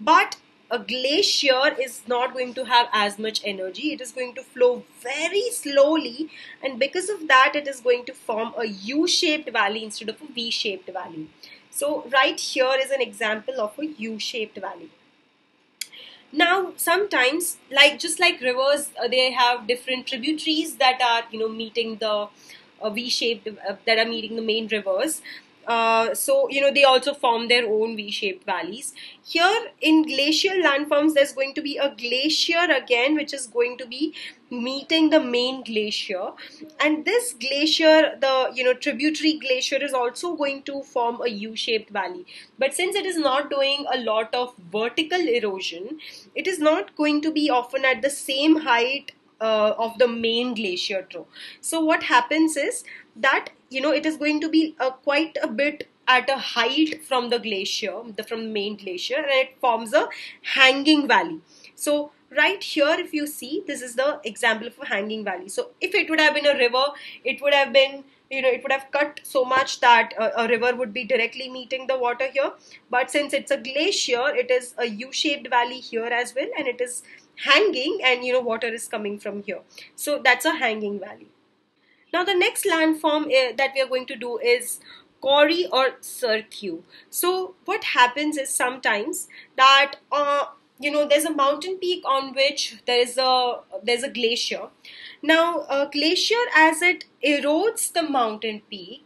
But a glacier is not going to have as much energy. It is going to flow very slowly, and because of that it is going to form a U-shaped valley instead of a V-shaped valley. So right here is an example of a U-shaped valley. Now sometimes, like just like rivers, uh, they have different tributaries that are, you know, meeting the uh, V-shaped, uh, that are meeting the main rivers. Uh, so, you know, they also form their own V-shaped valleys. Here in glacial landforms, there's going to be a glacier again, which is going to be meeting the main glacier. And this glacier, the, you know, tributary glacier is also going to form a U-shaped valley. But since it is not doing a lot of vertical erosion, it is not going to be often at the same height Uh, of the main glacier trough. So what happens is that, you know, it is going to be uh, quite a bit at a height from the glacier, the, from the main glacier, and it forms a hanging valley. So right here, if you see, this is the example of a hanging valley. So if it would have been a river, it would have been, you know, it would have cut so much that uh, a river would be directly meeting the water here. But since it's a glacier, it is a U-shaped valley here as well, and it is hanging, and, you know, water is coming from here. So that's a hanging valley. Now the next landform uh, that we are going to do is quarry or cirque. So what happens is sometimes that uh, you know, there's a mountain peak on which there is a there's a glacier. Now a glacier, as it erodes the mountain peak,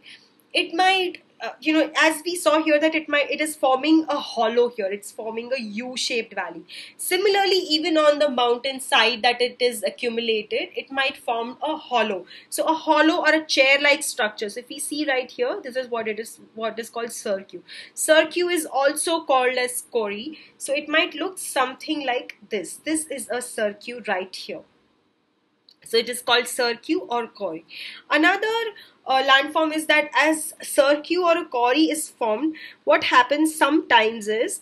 it might Uh, you know, as we saw here, that it might, it is forming a hollow here. It's forming a U-shaped valley. Similarly, even on the mountain side that it is accumulated, it might form a hollow. So a hollow or a chair-like structure. So if we see right here, this is what it is, what is called cirque. Cirque is also called as quarry. So it might look something like this. This is a cirque right here. So it is called cirque or quarry. Another uh, landform is that as cirque or a quarry is formed, what happens sometimes is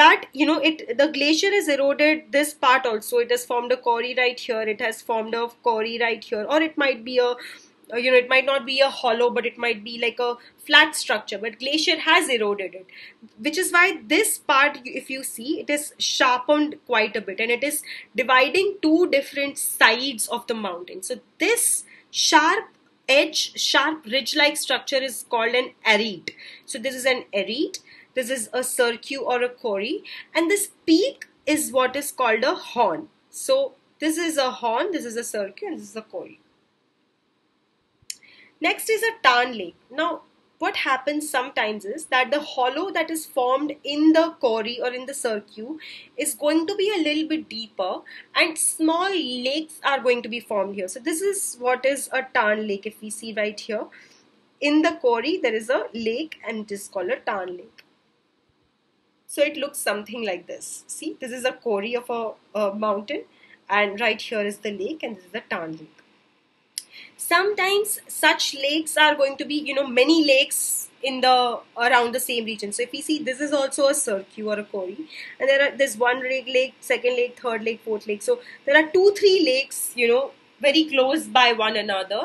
that, you know, it the glacier is eroded this part also. It has formed a quarry right here. It has formed a quarry right here. Or it might be a, you know, it might not be a hollow, but it might be like a flat structure, but glacier has eroded it, which is why this part, if you see, it is sharpened quite a bit, and it is dividing two different sides of the mountain. So this sharp edge, sharp ridge-like structure is called an arete. So this is an arete, this is a cirque or a quarry, and this peak is what is called a horn. So this is a horn, this is a cirque, and this is a quarry. Next is a tarn lake. Now what happens sometimes is that the hollow that is formed in the quarry or in the cirque is going to be a little bit deeper, and small lakes are going to be formed here. So this is what is a tarn lake. If we see right here, in the quarry there is a lake, and it is called a tarn lake. So it looks something like this. See, this is a quarry of a, a mountain, and right here is the lake, and this is the tarn lake. Sometimes such lakes are going to be, you know, many lakes in the around the same region. So if you see, this is also a cirque or a quarry, and there are this one lake, second lake, third lake, fourth lake. So there are two, three lakes, you know, very close by one another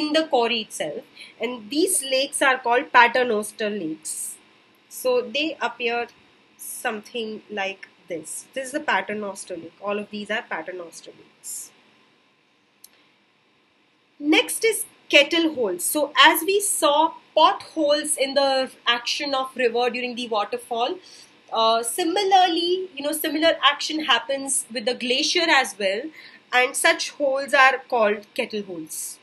in the quarry itself, and these lakes are called paternoster lakes. So they appear something like this. This is the paternoster lake. All of these are paternoster lakes. Next is kettle holes. So as we saw potholes in the action of river during the waterfall, Uh, similarly, you know, similar action happens with the glacier as well, and such holes are called kettle holes.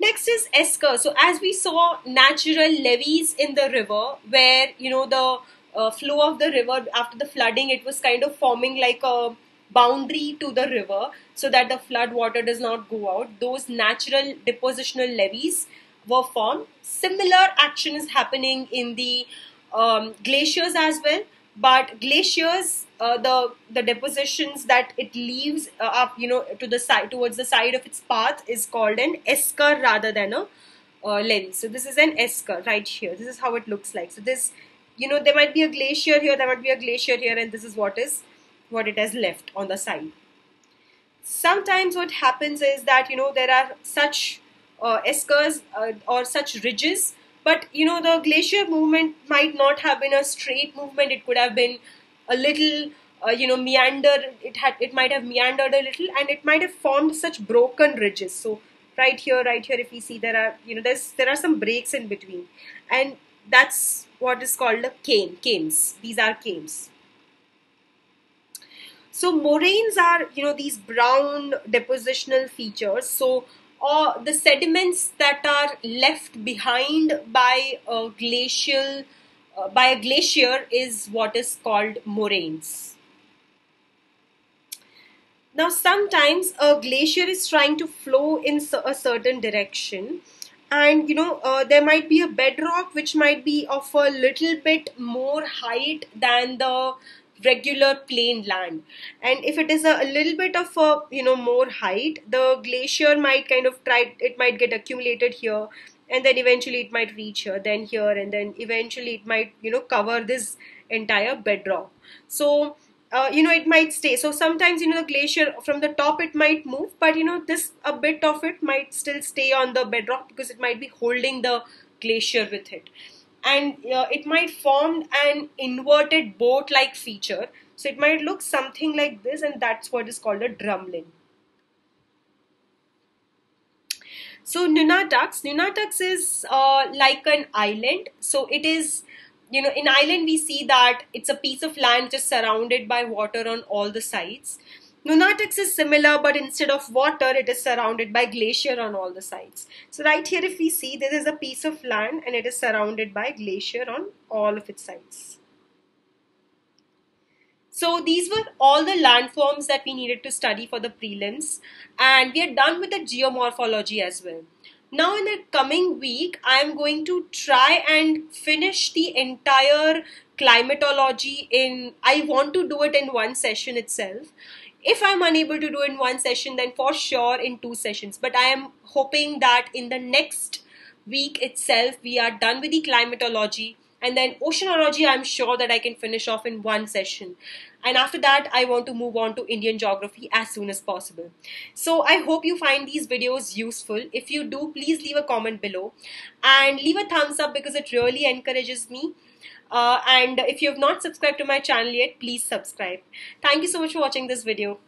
Next is esker. So as we saw, natural levees in the river where, you know, the uh, flow of the river after the flooding, it was kind of forming like a boundary to the river so that the flood water does not go out. Those natural depositional levees were formed. Similar action is happening in the um, glaciers as well, but glaciers, uh, the the depositions that it leaves uh, up, you know, to the side, towards the side of its path, is called an esker rather than a uh, levee. So this is an esker right here. This is how it looks like. So this, you know, there might be a glacier here, there might be a glacier here, and this is what is what it has left on the side. Sometimes what happens is that, you know, there are such uh, eskers uh, or such ridges, but you know, the glacier movement might not have been a straight movement. It could have been a little, uh, you know, meander. It had, it might have meandered a little, and it might have formed such broken ridges. So right here, right here, if we see, there are, you know, there's there are some breaks in between, and that's what is called a cane. Cames. These are cames. So moraines are, you know, these brown depositional features. So, or the sediments that are left behind by a glacial, uh, by a glacier, is what is called moraines. Now, sometimes a glacier is trying to flow in a certain direction, and you know, uh, there might be a bedrock which might be of a little bit more height than the regular plain land, and if it is a, a little bit of a, you know, more height, the glacier might kind of try, it might get accumulated here, and then eventually it might reach here, then here, and then eventually it might, you know, cover this entire bedrock. So uh, you know, it might stay. So sometimes, you know, the glacier from the top, it might move, but you know, this, a bit of it might still stay on the bedrock because it might be holding the glacier with it. And uh, it might form an inverted boat-like feature. So it might look something like this, and that's what is called a drumlin. So nunataks, nunataks is uh, like an island. So it is, you know, in island we see that it's a piece of land just surrounded by water on all the sides. Nunataks is similar, but instead of water, it is surrounded by glacier on all the sides. So right here, if we see, this is a piece of land and it is surrounded by glacier on all of its sides. So these were all the landforms that we needed to study for the prelims, and we are done with the geomorphology as well. Now in the coming week, I am going to try and finish the entire climatology in, I want to do it in one session itself. If I'm unable to do it in one session, then for sure in two sessions. But I am hoping that in the next week itself, we are done with the climatology, and then oceanology, I'm sure that I can finish off in one session. And after that, I want to move on to Indian geography as soon as possible. So I hope you find these videos useful. If you do, please leave a comment below and leave a thumbs up because it really encourages me. Uh, and if you have not subscribed to my channel yet, please subscribe. Thank you so much for watching this video.